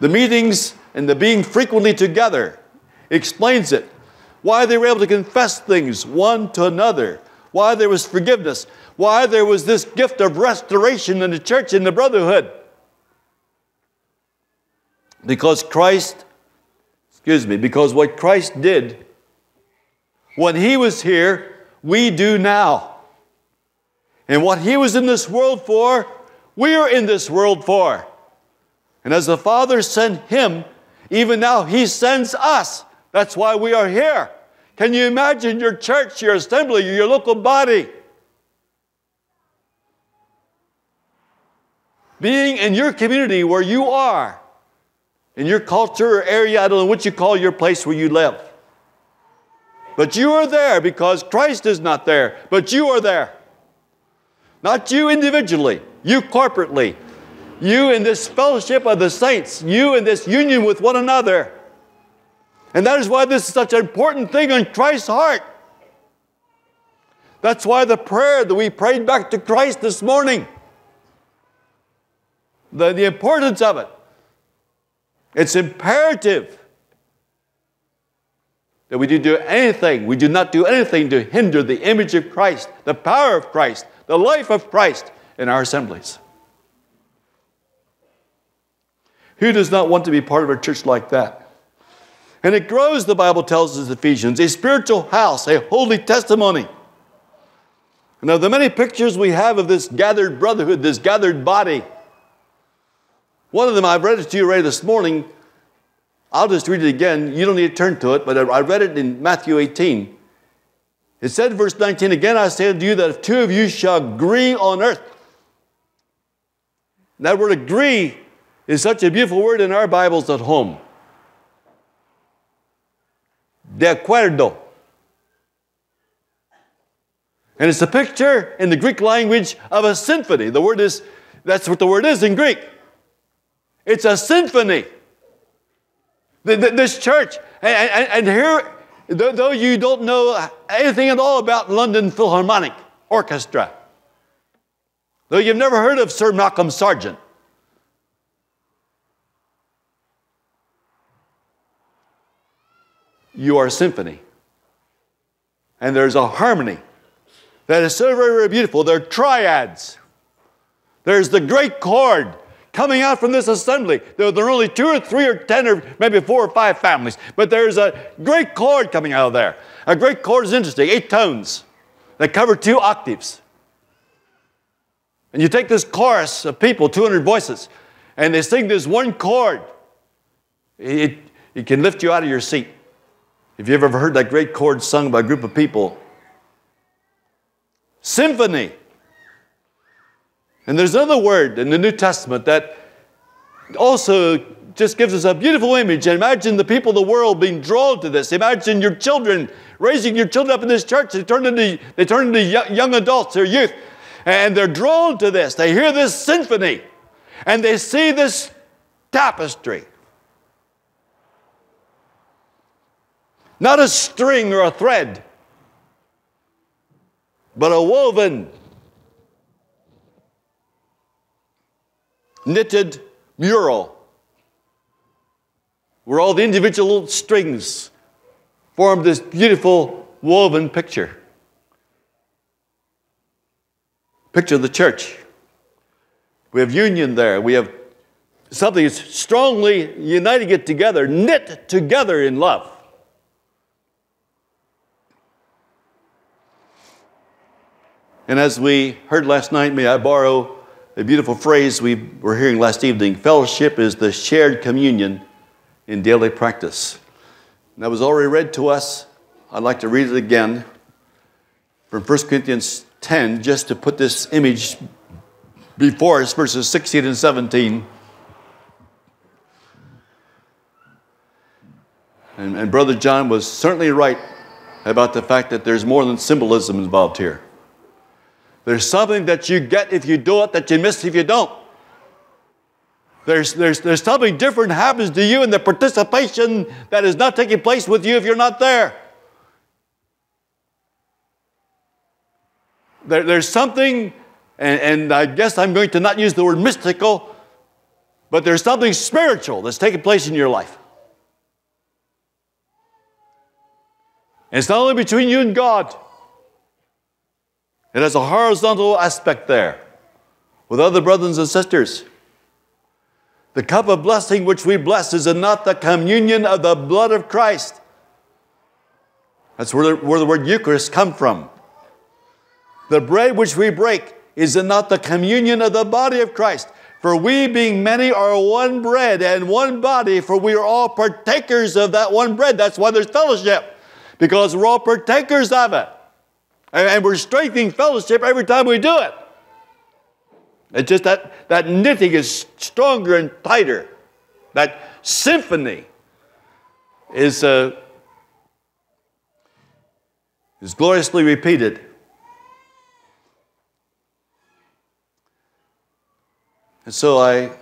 The meetings and the being frequently together. It explains it. Why they were able to confess things one to another. Why there was forgiveness. Why there was this gift of restoration in the church and the brotherhood. Because Christ, excuse me, because what Christ did when He was here, we do now. And what He was in this world for, we are in this world for. And as the Father sent Him, even now He sends us. That's why we are here. Can you imagine your church, your assembly, your local body being in your community where you are? In your culture or area, I don't know what you call your place where you live. But you are there because Christ is not there, but you are there. Not you individually, you corporately, you in this fellowship of the saints, you in this union with one another. And that is why this is such an important thing on Christ's heart. That's why the prayer that we prayed back to Christ this morning, the, the importance of it. It's imperative that we do do anything, we do not do anything to hinder the image of Christ, the power of Christ, the life of Christ in our assemblies. Who does not want to be part of a church like that? And it grows, the Bible tells us in Ephesians, a spiritual house, a holy testimony. Now, the many pictures we have of this gathered brotherhood, this gathered body, one of them, I've read it to you already this morning. I'll just read it again. You don't need to turn to it, but I read it in Matthew eighteen. It said, verse nineteen, again, I say unto you that if two of you shall agree on earth. And that word agree is such a beautiful word in our Bibles at home. De acuerdo. And it's a picture in the Greek language of a symphony. The word is, that's what the word is in Greek. It's a symphony. This church, and here, though you don't know anything at all about London Philharmonic Orchestra, though you've never heard of Sir Malcolm Sargent, you are a symphony. And there's a harmony that is so very, very beautiful. There are triads. There's the great chord coming out from this assembly. There are only two or three or ten or maybe four or five families, but there's a great chord coming out of there. A great chord is interesting, eight tones that cover two octaves. And you take this chorus of people, two hundred voices, and they sing this one chord. It, it can lift you out of your seat. If you've ever heard that great chord sung by a group of people, symphony. And there's another word in the New Testament that also just gives us a beautiful image. And imagine the people of the world being drawn to this. Imagine your children, raising your children up in this church. They turn into, they turn into young adults or youth. And they're drawn to this. They hear this symphony. And they see this tapestry. Not a string or a thread, but a woven, knitted mural where all the individual strings form this beautiful woven picture. Picture of the church. We have union there. We have something that's strongly uniting it together, knit together in love. And as we heard last night, may I borrow a beautiful phrase we were hearing last evening. Fellowship is the shared communion in daily practice. And that was already read to us. I'd like to read it again from First Corinthians ten, just to put this image before us, verses sixteen and seventeen. And, and Brother John was certainly right about the fact that there's more than symbolism involved here. There's something that you get if you do it that you miss if you don't. There's, there's, there's something different happens to you in the participation that is not taking place with you if you're not there. There there's something, and, and I guess I'm going to not use the word mystical, but there's something spiritual that's taking place in your life. And it's not only between you and God. It has a horizontal aspect there with other brothers and sisters. The cup of blessing which we bless is not the communion of the blood of Christ. That's where the, where the word Eucharist comes from. The bread which we break is not the communion of the body of Christ. For we being many are one bread and one body, for we are all partakers of that one bread. That's why there's fellowship, because we're all partakers of it. And we're strengthening fellowship every time we do it. It's just that, that knitting is stronger and tighter. That symphony is, uh, is gloriously repeated. And so I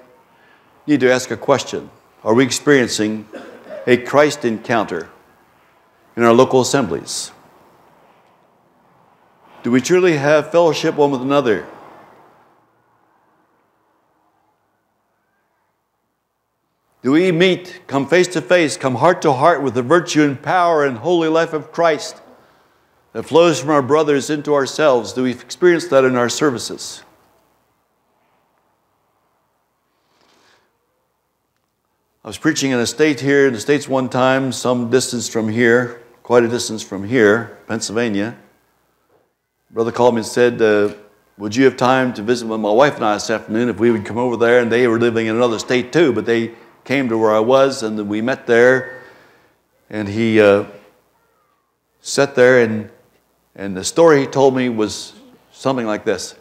need to ask a question. Are we experiencing a Christ encounter in our local assemblies? Do we truly have fellowship one with another? Do we meet, come face to face, come heart to heart with the virtue and power and holy life of Christ that flows from our brothers into ourselves? Do we experience that in our services? I was preaching in a state here in the States one time, some distance from here, quite a distance from here, Pennsylvania. Brother called me and said, uh, would you have time to visit with my wife and I this afternoon if we would come over there? And they were living in another state too, but they came to where I was, and then we met there, and he uh, sat there, and, and the story he told me was something like this.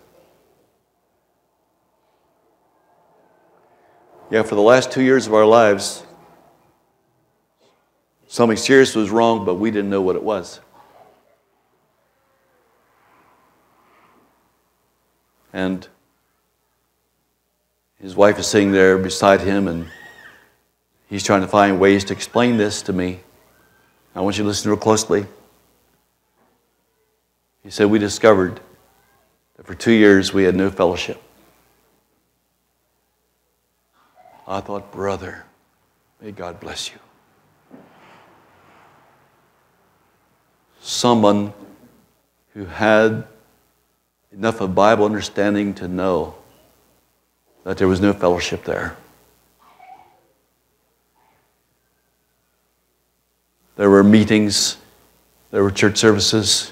Yeah, for the last two years of our lives, something serious was wrong, but we didn't know what it was. And his wife is sitting there beside him, and he's trying to find ways to explain this to me. I want you to listen real closely. He said, we discovered that for two years we had no fellowship. I thought, brother, may God bless you. Someone who had enough of Bible understanding to know that there was no fellowship there. There were meetings, there were church services,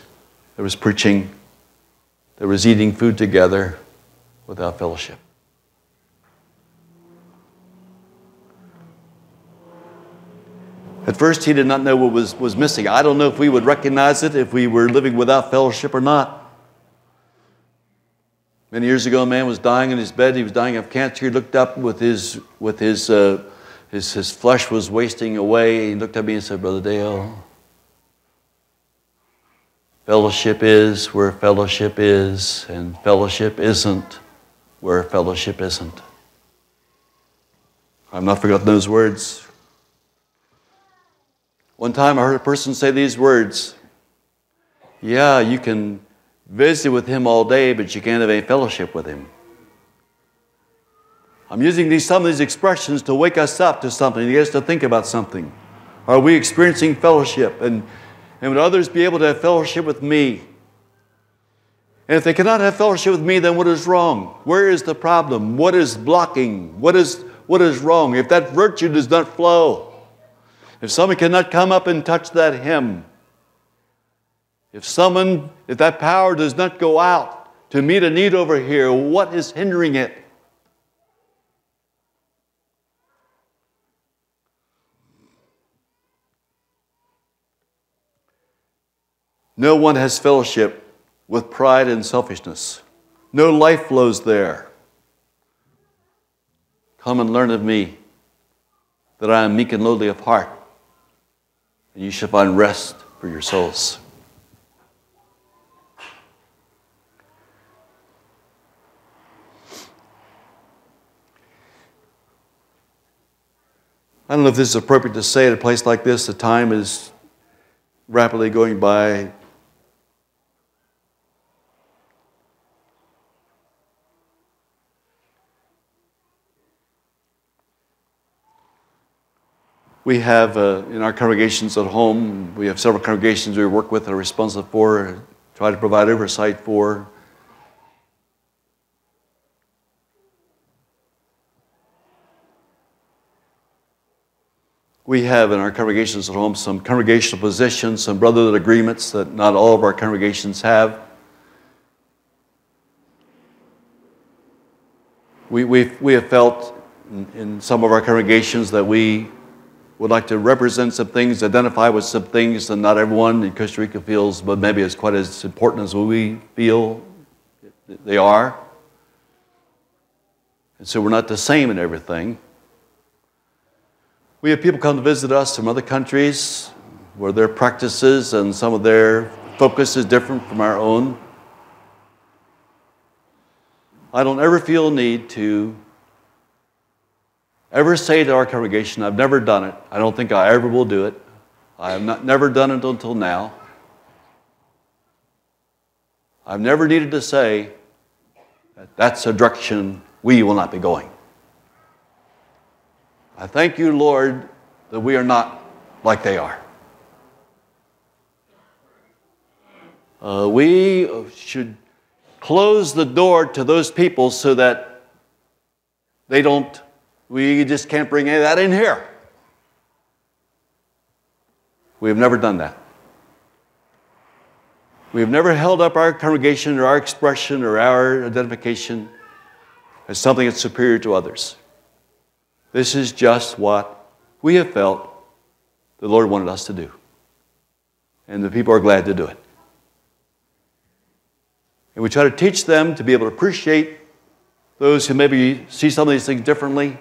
there was preaching, there was eating food together without fellowship. At first, he did not know what was, was missing. I don't know if we would recognize it, if we were living without fellowship or not. Many years ago, a man was dying in his bed. He was dying of cancer. He looked up with his, with his, uh, his, his flesh was wasting away. He looked at me and said, Brother Dale, fellowship is where fellowship is, and fellowship isn't where fellowship isn't. I've not forgotten those words. One time I heard a person say these words, yeah, you can visit with him all day, but you can't have any fellowship with him. I'm using these, some of these expressions to wake us up to something, to get us to think about something. Are we experiencing fellowship? And, and would others be able to have fellowship with me? And if they cannot have fellowship with me, then what is wrong? Where is the problem? What is blocking? What is, what is wrong? If that virtue does not flow, if someone cannot come up and touch that hymn, if someone, if that power does not go out to meet a need over here, what is hindering it? No one has fellowship with pride and selfishness. No life flows there. Come and learn of me, that I am meek and lowly of heart, and you shall find rest for your souls. I don't know if this is appropriate to say at a place like this. The time is rapidly going by. We have, uh, in our congregations at home, we have several congregations we work with and are responsible for, try to provide oversight for. We have in our congregations at home some congregational positions, some brotherhood agreements that not all of our congregations have. We, we've, we have felt in, in some of our congregations that we would like to represent some things, identify with some things, and not everyone in Costa Rica feels, but maybe it's quite as important as we feel they are. And so we're not the same in everything. We have people come to visit us from other countries where their practices and some of their focus is different from our own. I don't ever feel a need to ever say to our congregation, I've never done it. I don't think I ever will do it. I have not, never done it until now. I've never needed to say that that's a direction we will not be going. I I thank you, Lord, that we are not like they are. Uh, we should close the door to those people so that they don't, we just can't bring any of that in here. We have never done that. We have never held up our congregation or our expression or our identification as something that's superior to others. This is just what we have felt the Lord wanted us to do. And the people are glad to do it. And we try to teach them to be able to appreciate those who maybe see some of these things differently.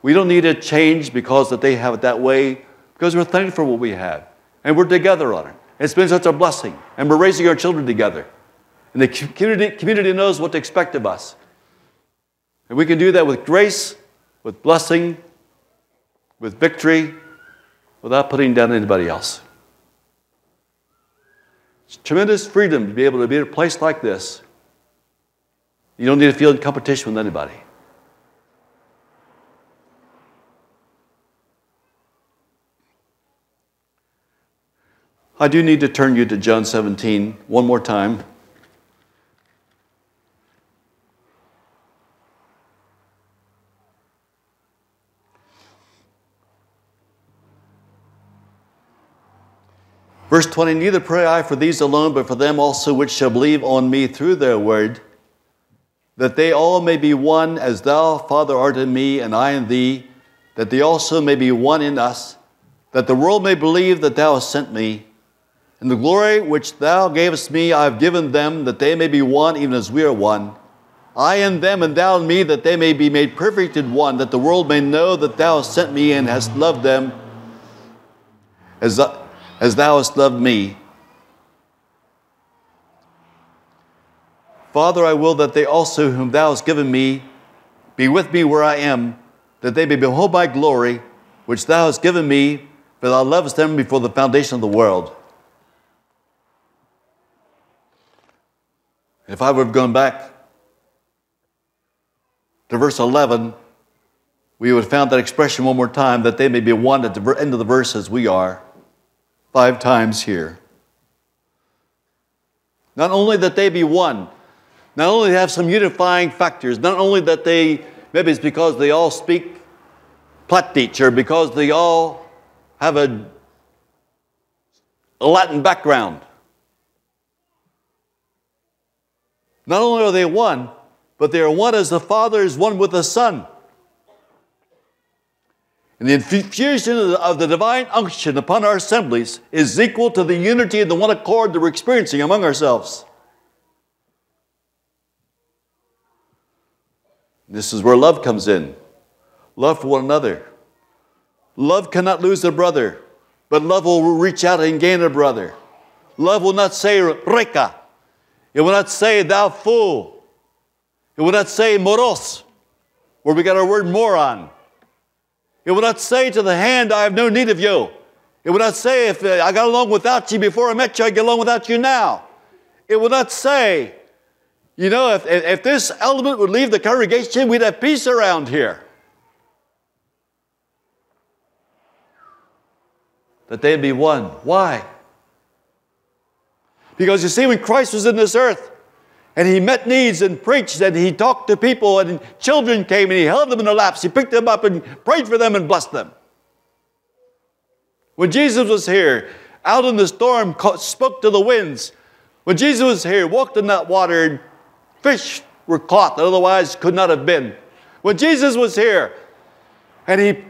We don't need to change because that they have it that way, because we're thankful for what we have. And we're together on it. It's been such a blessing. And we're raising our children together. And the community, community knows what to expect of us. And we can do that with grace, with blessing, with victory, without putting down anybody else. It's tremendous freedom to be able to be at a place like this. You don't need to feel in competition with anybody. I do need to turn you to John seventeen one more time. Verse twenty, neither pray I for these alone, but for them also which shall believe on me through their word, that they all may be one, as thou, Father, art in me, and I in thee, that they also may be one in us, that the world may believe that thou hast sent me. And the glory which thou gavest me I have given them, that they may be one, even as we are one. I in them, and thou in me, that they may be made perfect in one, that the world may know that thou hast sent me and hast loved them as I As thou hast loved me. Father, I will that they also whom thou hast given me be with me where I am, that they may behold my glory, which thou hast given me, for thou lovest them before the foundation of the world. If I would have gone back to verse eleven, we would have found that expression one more time, that they may be one at the end of the verse as we are. Five times here. Not only that they be one, not only they have some unifying factors, not only that they, maybe it's because they all speak Plattdeutsch, or because they all have a, a Latin background. Not only are they one, but they are one as the Father is one with the Son. And the infusion of the, of the divine unction upon our assemblies is equal to the unity and the one accord that we're experiencing among ourselves. This is where love comes in. Love for one another. Love cannot lose a brother, but love will reach out and gain a brother. Love will not say, Reka. It will not say, thou fool. It will not say, moros, where we got our word moron. It will not say to the hand, I have no need of you. It will not say, if I got along without you before I met you, I get along without you now. It will not say, you know, if, if this element would leave the congregation, we'd have peace around here. That they'd be one. Why? Because you see, when Christ was in this earth, and he met needs and preached, and he talked to people, and children came, and he held them in their laps. He picked them up and prayed for them and blessed them. When Jesus was here, out in the storm, spoke to the winds. When Jesus was here, walked in that water, and fish were caught that otherwise could not have been. When Jesus was here, and he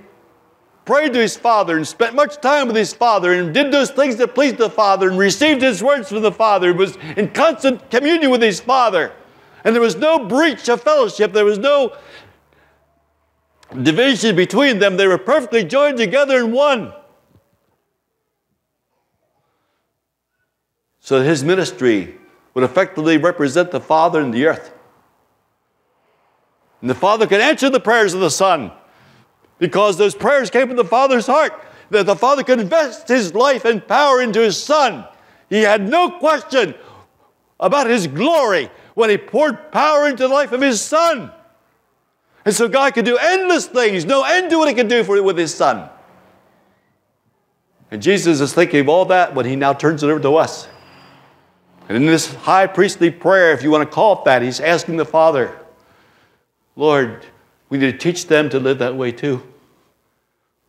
prayed to his Father and spent much time with his Father and did those things that pleased the Father and received his words from the Father and was in constant communion with his Father. And there was no breach of fellowship. There was no division between them. They were perfectly joined together in one. So that his ministry would effectively represent the Father and the earth. And the Father could answer the prayers of the Son, because those prayers came from the Father's heart, that the Father could invest his life and power into his Son. He had no question about his glory when he poured power into the life of his Son. And so God could do endless things, no end to what he could do for with his son. And Jesus is thinking of all that when he now turns it over to us. And in this high priestly prayer, if you want to call it that, he's asking the Father, Lord, we need to teach them to live that way too.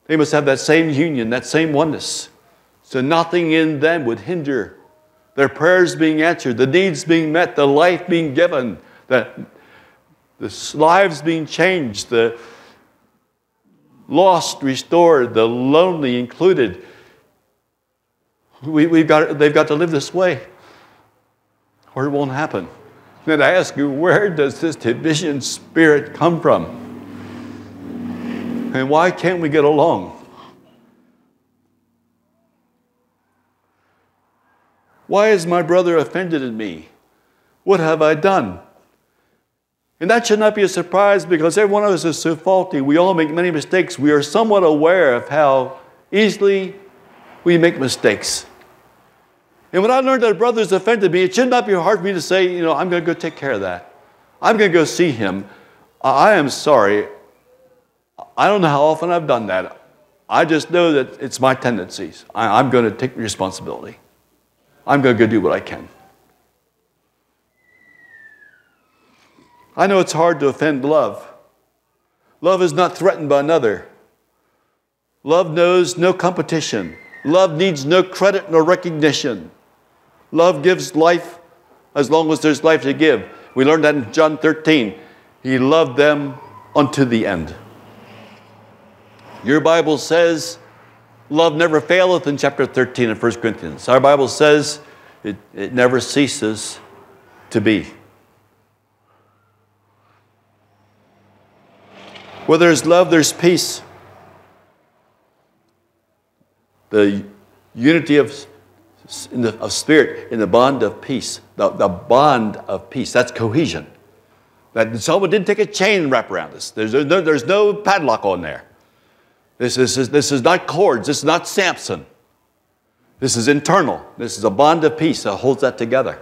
They must have that same union, that same oneness. So nothing in them would hinder their prayers being answered, the needs being met, the life being given, the, the lives being changed, the lost restored, the lonely included. We, we've got, they've got to live this way, or it won't happen. Then I ask you, where does this division spirit come from? And why can't we get along? Why is my brother offended at me? What have I done? And that should not be a surprise, because every one of us is so faulty. We all make many mistakes. We are somewhat aware of how easily we make mistakes. And when I learned that a brother's offended me, it should not be hard for me to say, you know, I'm going to go take care of that. I'm going to go see him. I am sorry. I don't know how often I've done that. I just know that it's my tendencies. I, I'm going to take responsibility. I'm going to go do what I can. I know it's hard to offend love. Love is not threatened by another. Love knows no competition. Love needs no credit nor recognition. Love gives life as long as there's life to give. We learned that in John thirteen. He loved them unto the end. Your Bible says love never faileth in chapter thirteen of First Corinthians. Our Bible says it, it never ceases to be. Where there's love, there's peace. The unity of, in the, of spirit in the bond of peace. The, the bond of peace. That's cohesion. That someone didn't take a chain and wrap around this. There's no, there's no padlock on there. This is, this, is, this is not cords. This is not Samson. This is internal. This is a bond of peace that holds that together.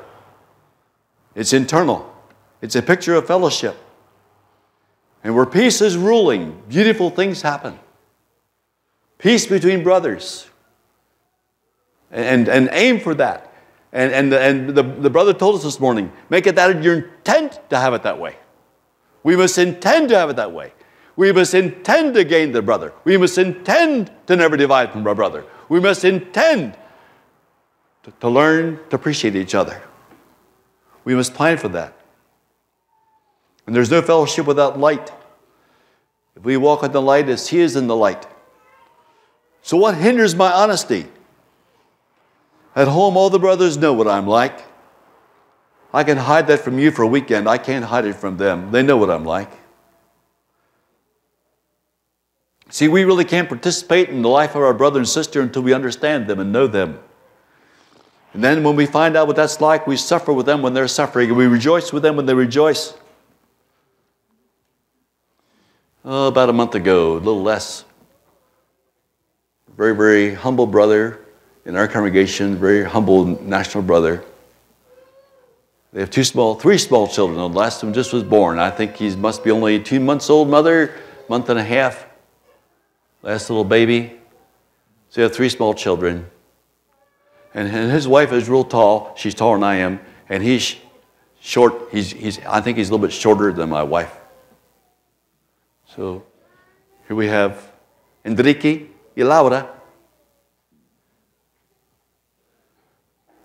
It's internal. It's a picture of fellowship. And where peace is ruling, beautiful things happen. Peace between brothers. And, and aim for that. And, and, the, and the, the brother told us this morning, make it that your intent to have it that way. We must intend to have it that way. We must intend to gain the brother. We must intend to never divide from our brother. We must intend to, to learn to appreciate each other. We must plan for that. And there's no fellowship without light. If we walk in the light as he is in the light. So what hinders my honesty? At home, all the brothers know what I'm like. I can hide that from you for a weekend. I can't hide it from them. They know what I'm like. See, we really can't participate in the life of our brother and sister until we understand them and know them. And then when we find out what that's like, we suffer with them when they're suffering, and we rejoice with them when they rejoice. Oh, about a month ago, a little less, a very, very humble brother in our congregation, very humble national brother. They have two small, three small children. The last one just was born. I think he must be only two months old, mother, month and a half. Last little baby. So they have three small children. And, and his wife is real tall. She's taller than I am. And he's short. He's, he's, I think he's a little bit shorter than my wife. So here we have Enrique and Laura.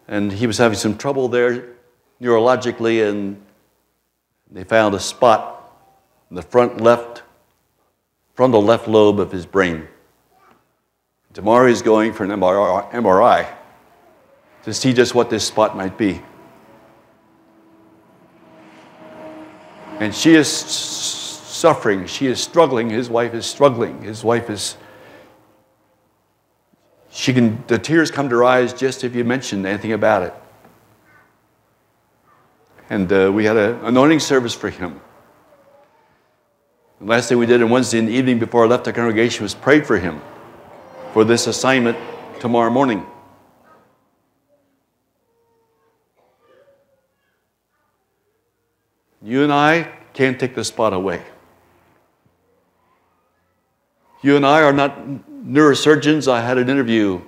And he was having some trouble there neurologically, and they found a spot in the front left frontal left lobe of his brain. Tomorrow he's going for an M R I to see just what this spot might be. And she is suffering. She is struggling. His wife is struggling. His wife is... She can... The tears come to her eyes just if you mention anything about it. And uh, we had an anointing service for him. The last thing we did on Wednesday in the evening before I left the congregation was prayed for him for this assignment tomorrow morning. You and I can't take the spot away. You and I are not neurosurgeons. I had an interview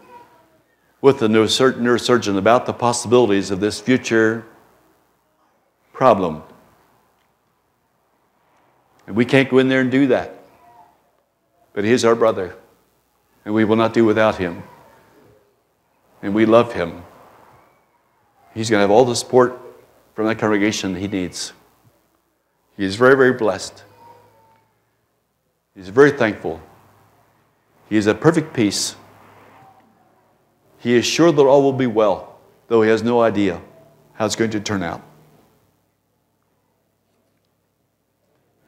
with a neurosur neurosurgeon about the possibilities of this future problem. And we can't go in there and do that. But he is our brother, and we will not do without him. And we love him. He's going to have all the support from that congregation he needs. He is very, very blessed. He's very thankful. He is at perfect peace. He is sure that all will be well, though he has no idea how it's going to turn out.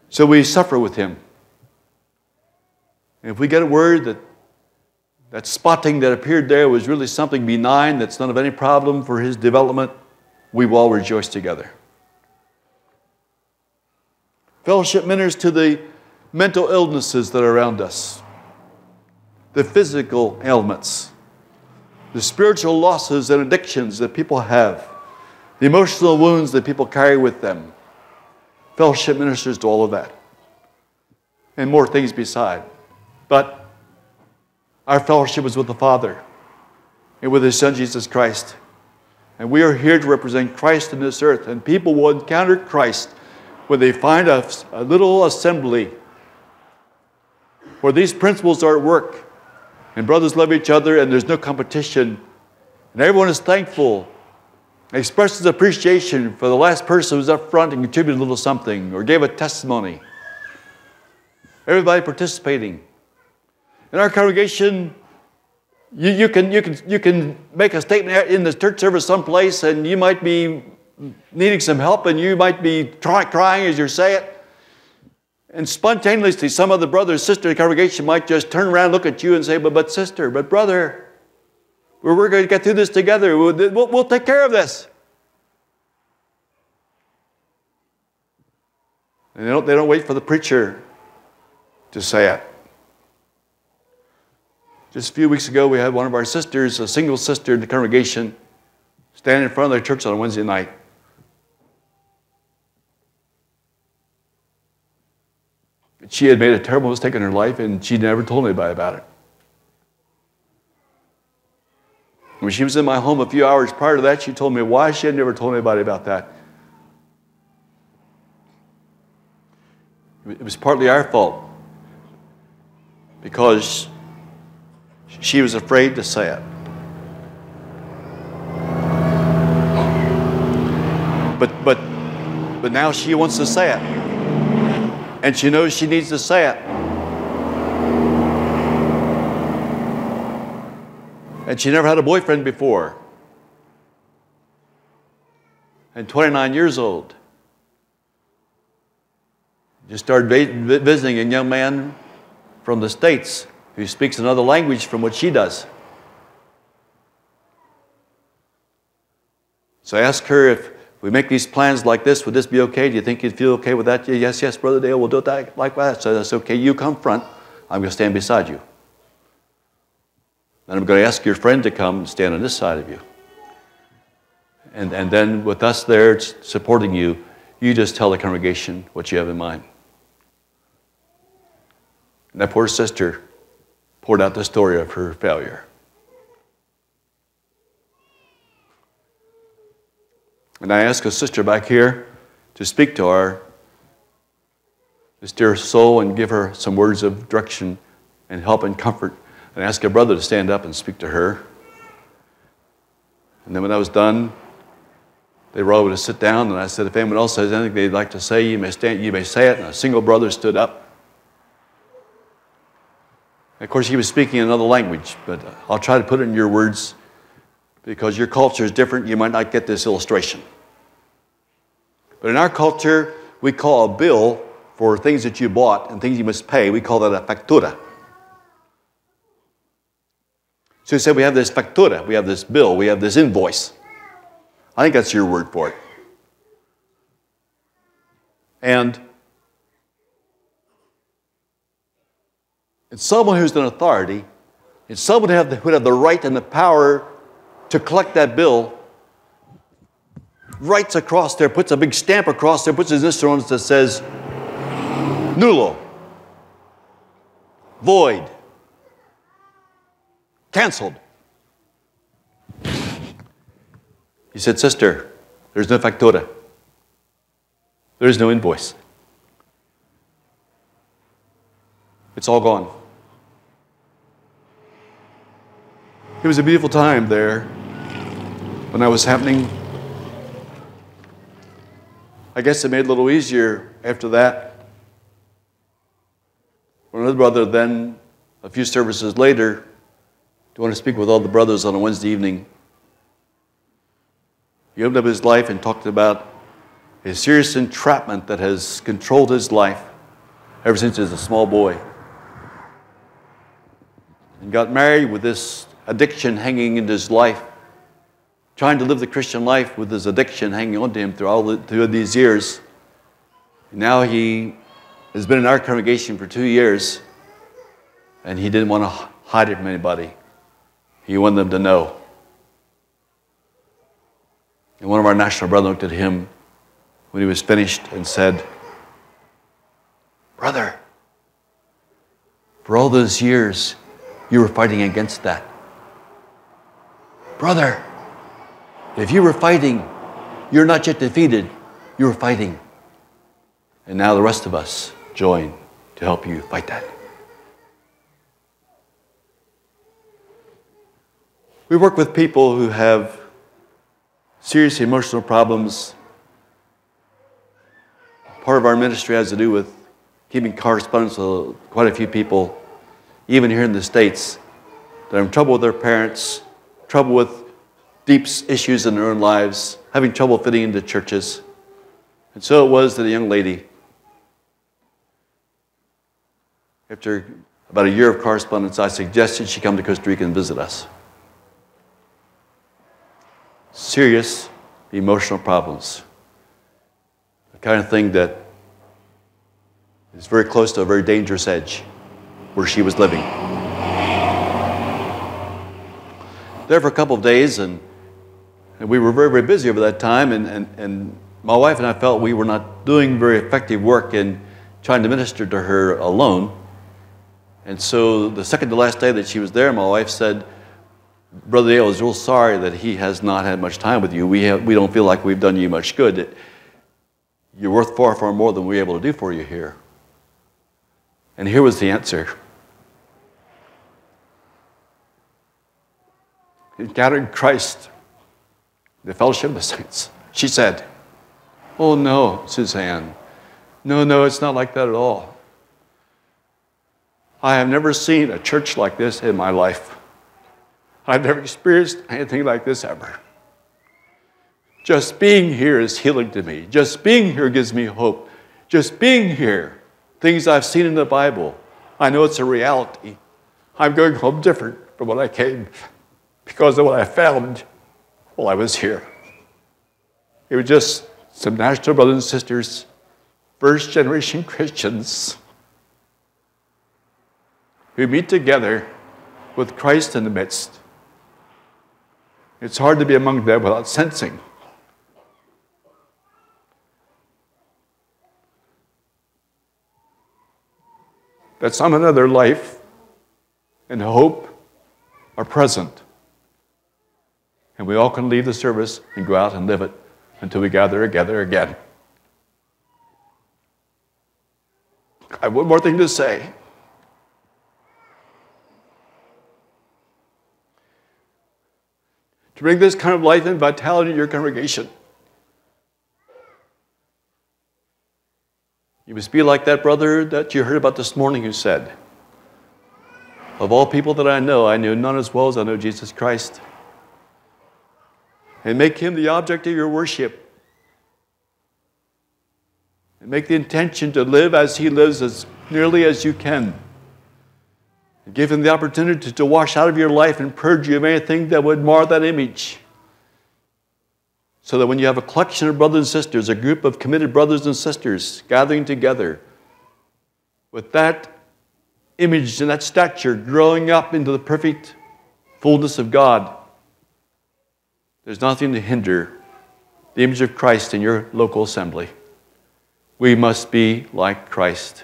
So we suffer with him. And if we get a word that that spotting that appeared there was really something benign that's none of any problem for his development, we will all rejoice together. Fellowship ministers to the mental illnesses that are around us, the physical ailments, the spiritual losses and addictions that people have, the emotional wounds that people carry with them. Fellowship ministers to all of that and more things beside. But our fellowship is with the Father and with His Son, Jesus Christ. And we are here to represent Christ in this earth. And people will encounter Christ when they find a, a little assembly where these principles are at work. And brothers love each other, and there's no competition. And everyone is thankful, expresses appreciation for the last person who was up front and contributed a little something or gave a testimony. Everybody participating. In our congregation, you, you, can, you, can, you can make a statement in the church service someplace, and you might be needing some help, and you might be try, crying as you say it. And spontaneously, some other brother or sister in the congregation might just turn around and look at you and say, but, but sister, but brother, we're, we're going to get through this together. We'll, we'll, we'll take care of this. And they don't, they don't wait for the preacher to say it. Just a few weeks ago, we had one of our sisters, a single sister in the congregation, stand in front of their church on a Wednesday night. She had made a terrible mistake in her life, and she never told anybody about it. When she was in my home a few hours prior to that, she told me why she had never told anybody about that. It was partly our fault because she was afraid to say it. But, but, but now she wants to say it. And she knows she needs to say it. And she never had a boyfriend before. And twenty-nine years old. Just started visiting a young man from the States who speaks another language from what she does. So I asked her if we make these plans like this, would this be okay? Do you think you'd feel okay with that? Yes, yes, Brother Dale, we'll do it like that. So that's okay. You come front. I'm going to stand beside you. Then I'm going to ask your friend to come and stand on this side of you. And, and then with us there supporting you, you just tell the congregation what you have in mind. And that poor sister poured out the story of her failure. And I asked a sister back here to speak to her, this dear soul, and give her some words of direction and help and comfort. And I asked her brother to stand up and speak to her. And then when I was done, they were all able to sit down, and I said, if anyone else has anything they'd like to say, you may, stand, you may say it. And a single brother stood up. Of course, he was speaking another language, but I'll try to put it in your words. Because your culture is different, you might not get this illustration. But in our culture, we call a bill for things that you bought and things you must pay, we call that a factura. So he said, we have this factura, we have this bill, we have this invoice. I think that's your word for it. And it's someone who's an authority, it's someone who have the, who have the right and the power to collect that bill, writes across there, puts a big stamp across there, puts his instrument that says, Nulo. void, canceled. He said, sister, there's no factura. There is no invoice. It's all gone. It was a beautiful time there when that was happening. I guess it made it a little easier after that. Another brother then, a few services later, do you want to speak with all the brothers on a Wednesday evening? He opened up his life and talked about his serious entrapment that has controlled his life ever since he was a small boy. And got married with this addiction hanging into his life, trying to live the Christian life with his addiction hanging onto him through all the, through these years. And now he has been in our congregation for two years, and he didn't want to hide it from anybody. He wanted them to know. And one of our national brothers looked at him when he was finished and said, brother, for all those years, you were fighting against that. Brother, if you were fighting, you're not yet defeated. You were fighting. And now the rest of us join to help you fight that. We work with people who have serious emotional problems. Part of our ministry has to do with keeping correspondence with quite a few people, even here in the States, that are in trouble with their parents, trouble with deep issues in their own lives, having trouble fitting into churches. And so it was that a young lady, after about a year of correspondence, I suggested she come to Costa Rica and visit us. Serious emotional problems. The kind of thing that is very close to a very dangerous edge where she was living. There for a couple of days, and, and we were very, very busy over that time, and, and, and my wife and I felt we were not doing very effective work in trying to minister to her alone. And so the second to last day that she was there, my wife said, Brother Dale is real sorry that he has not had much time with you. We, have, we don't feel like we've done you much good. It, you're worth far, far more than we're able to do for you here. And here was the answer. Encountering Christ, the fellowship of the saints. She said, oh no, Suzanne. No, no, it's not like that at all. I have never seen a church like this in my life. I've never experienced anything like this ever. Just being here is healing to me. Just being here gives me hope. Just being here, things I've seen in the Bible, I know it's a reality. I'm going home different from what I came because of what I found while I was here. It was just some national brothers and sisters, first generation Christians who meet together with Christ in the midst. It's hard to be among them without sensing that some in their life and hope are present. And we all can leave the service and go out and live it until we gather together again. I have one more thing to say. To bring this kind of life and vitality to your congregation, you must be like that brother that you heard about this morning who said, of all people that I know, I know none as well as I know Jesus Christ. And make him the object of your worship. And make the intention to live as he lives as nearly as you can. Give him the opportunity to wash out of your life and purge you of anything that would mar that image. So that when you have a collection of brothers and sisters, a group of committed brothers and sisters gathering together, with that image and that stature growing up into the perfect fullness of God, there's nothing to hinder the image of Christ in your local assembly. We must be like Christ.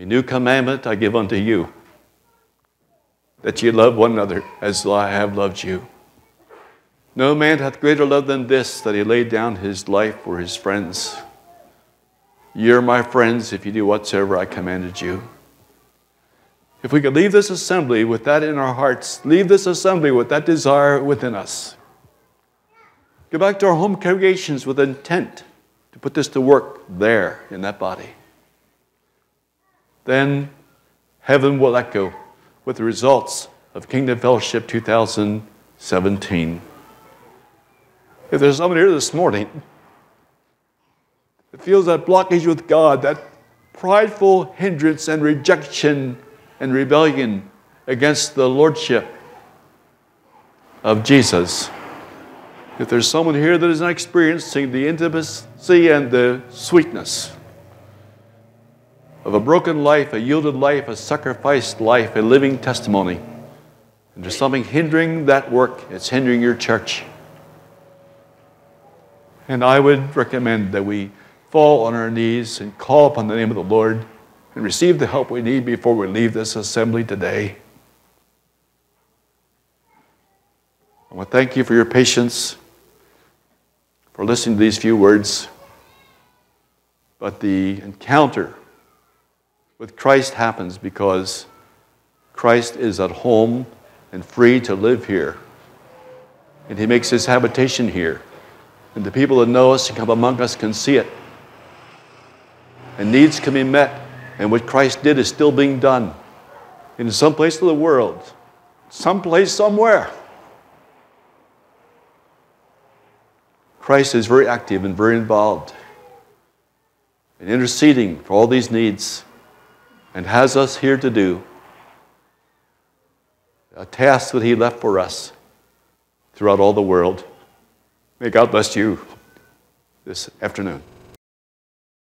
A new commandment I give unto you, that ye love one another as I have loved you. No man hath greater love than this, that he laid down his life for his friends. Ye are my friends if you do whatsoever I commanded you. If we could leave this assembly with that in our hearts, leave this assembly with that desire within us. Go back to our home congregations with intent to put this to work there in that body. Then heaven will echo with the results of Kingdom Fellowship two thousand seventeen. If there's someone here this morning that feels that blockage with God, that prideful hindrance and rejection and rebellion against the Lordship of Jesus, if there's someone here that is not experiencing the intimacy and the sweetness of a broken life, a yielded life, a sacrificed life, a living testimony, and there's something hindering that work, it's hindering your church. And I would recommend that we fall on our knees and call upon the name of the Lord and receive the help we need before we leave this assembly today. I want to thank you for your patience, for listening to these few words. But the encounter with Christ happens because Christ is at home and free to live here. And he makes his habitation here. And the people that know us and come among us can see it. And needs can be met. And what Christ did is still being done in some place of the world, someplace, somewhere. Christ is very active and very involved in interceding for all these needs and has us here to do a task that he left for us throughout all the world. May God bless you this afternoon.